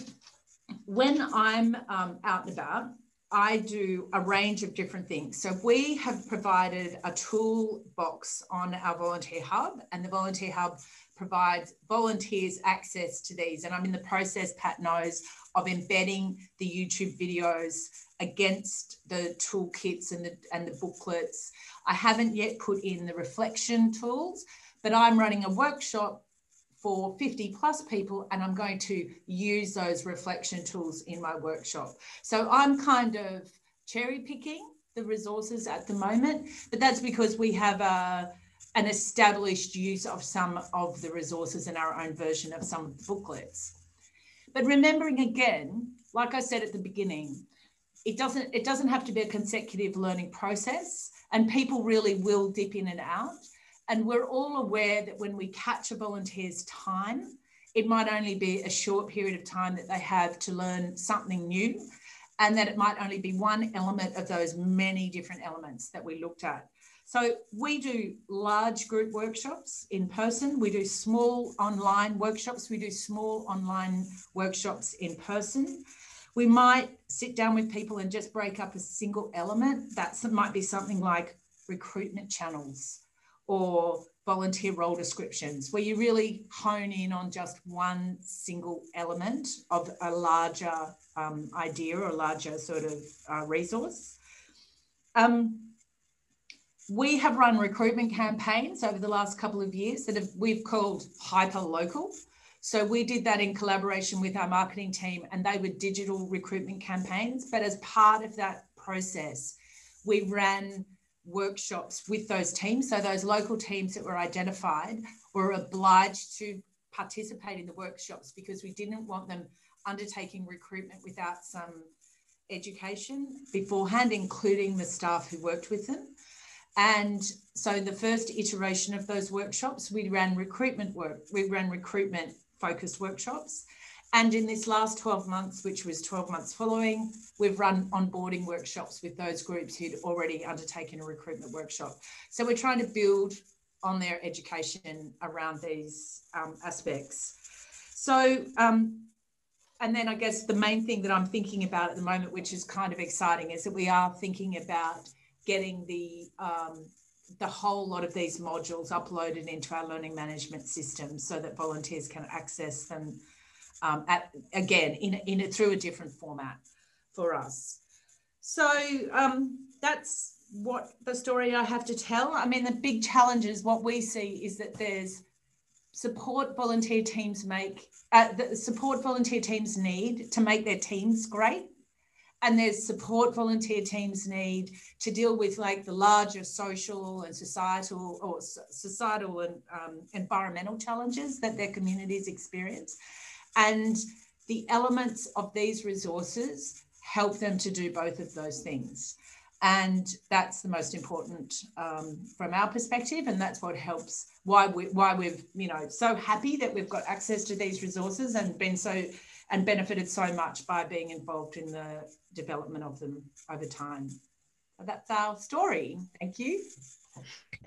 when I'm um, out and about, I do a range of different things. So we have provided a toolbox on our volunteer hub, and the volunteer hub provides volunteers access to these. And I'm in the process, Pat knows, of embedding the YouTube videos against the toolkits and the, and the booklets. I haven't yet put in the reflection tools, but I'm running a workshop for fifty plus people, and I'm going to use those reflection tools in my workshop. So I'm kind of cherry picking the resources at the moment, but that's because we have a, an established use of some of the resources in our own version of some of the booklets. But remembering again, like I said at the beginning, it doesn't, it doesn't have to be a consecutive learning process, and people really will dip in and out. And we're all aware that when we catch a volunteer's time, it might only be a short period of time that they have to learn something new, and that it might only be one element of those many different elements that we looked at. So we do large group workshops in person, we do small online workshops, we do small online workshops in person. We might sit down with people and just break up a single element. That might be something like recruitment channels, or volunteer role descriptions, where you really hone in on just one single element of a larger um, idea or larger sort of uh, resource. Um, we have run recruitment campaigns over the last couple of years that have, we've called hyper-local. So we did that in collaboration with our marketing team, and they were digital recruitment campaigns. But as part of that process, we ran workshops with those teams. So those local teams that were identified were obliged to participate in the workshops, because we didn't want them undertaking recruitment without some education beforehand, including the staff who worked with them. And so in the first iteration of those workshops, we ran recruitment work, we ran recruitment focused workshops. And in this last twelve months, which was twelve months following, we've run onboarding workshops with those groups who'd already undertaken a recruitment workshop. So we're trying to build on their education around these um, aspects. So, um, and then I guess the main thing that I'm thinking about at the moment, which is kind of exciting, is that we are thinking about getting the, um, the whole lot of these modules uploaded into our learning management system so that volunteers can access them Um, at, again, in, in a, through a different format for us. So um, that's what the story I have to tell. I mean, the big challenge is what we see is that there's support volunteer teams make, uh, the support volunteer teams need to make their teams great. And there's support volunteer teams need to deal with like the larger social and societal or societal and um, environmental challenges that their communities experience. And the elements of these resources help them to do both of those things. And that's the most important um, from our perspective. And that's what helps, why, we, why we've, you know, so happy that we've got access to these resources and been so, and benefited so much by being involved in the development of them over time. So that's our story. Thank you.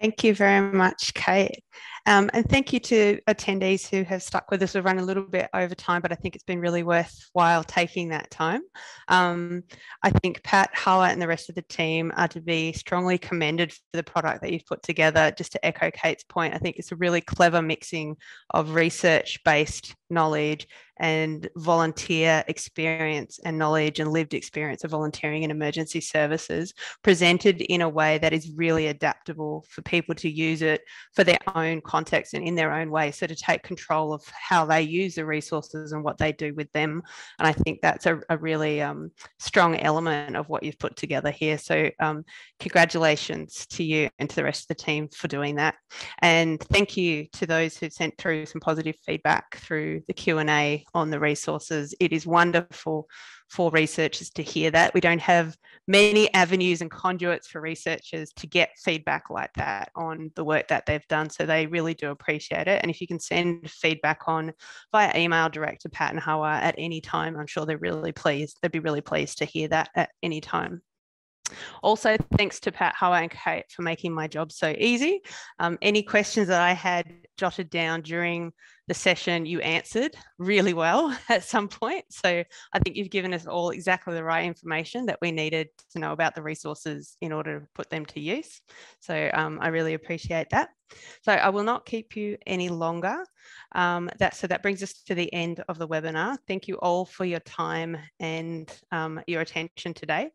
Thank you very much, Kate. Um, and thank you to attendees who have stuck with us. We've run a little bit over time, but I think it's been really worthwhile taking that time. Um, I think Pat, Hawa and the rest of the team are to be strongly commended for the product that you've put together. Just to echo Kate's point, I think it's a really clever mixing of research-based knowledge and volunteer experience and knowledge and lived experience of volunteering in emergency services, presented in a way that is really adaptable for people to use it for their own context and in their own way, so to take control of how they use the resources and what they do with them. And I think that's a, a really um, strong element of what you've put together here. So um, congratulations to you and to the rest of the team for doing that, and thank you to those who've sent through some positive feedback through the Q and A on the resources. It is wonderful for researchers to hear that. We don't have many avenues and conduits for researchers to get feedback like that on the work that they've done, so they really do appreciate it. And if you can send feedback on via email direct to Pat and Hawa at any time, I'm sure they're really pleased. They'd be really pleased to hear that at any time. Also, thanks to Pat, Hawa and Kate for making my job so easy. Um, any questions that I had jotted down during the session, you answered really well at some point. So I think you've given us all exactly the right information that we needed to know about the resources in order to put them to use. So um, I really appreciate that. So I will not keep you any longer. Um, that, so that brings us to the end of the webinar. Thank you all for your time and um, your attention today.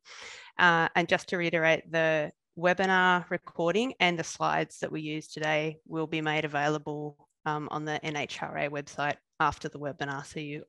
Uh, and just to reiterate, the webinar recording and the slides that we use today will be made available um, on the N H R A website after the webinar, so you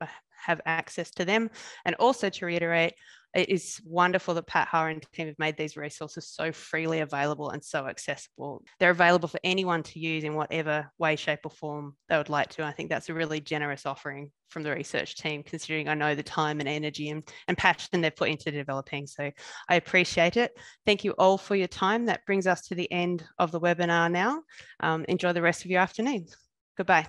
have access to them. And also to reiterate, it is wonderful that Pat, Hawa and team have made these resources so freely available and so accessible. They're available for anyone to use in whatever way, shape or form they would like to. I think that's a really generous offering from the research team, considering I know the time and energy and, and passion they've put into developing. So I appreciate it. Thank you all for your time. That brings us to the end of the webinar now. Um, enjoy the rest of your afternoon. Goodbye.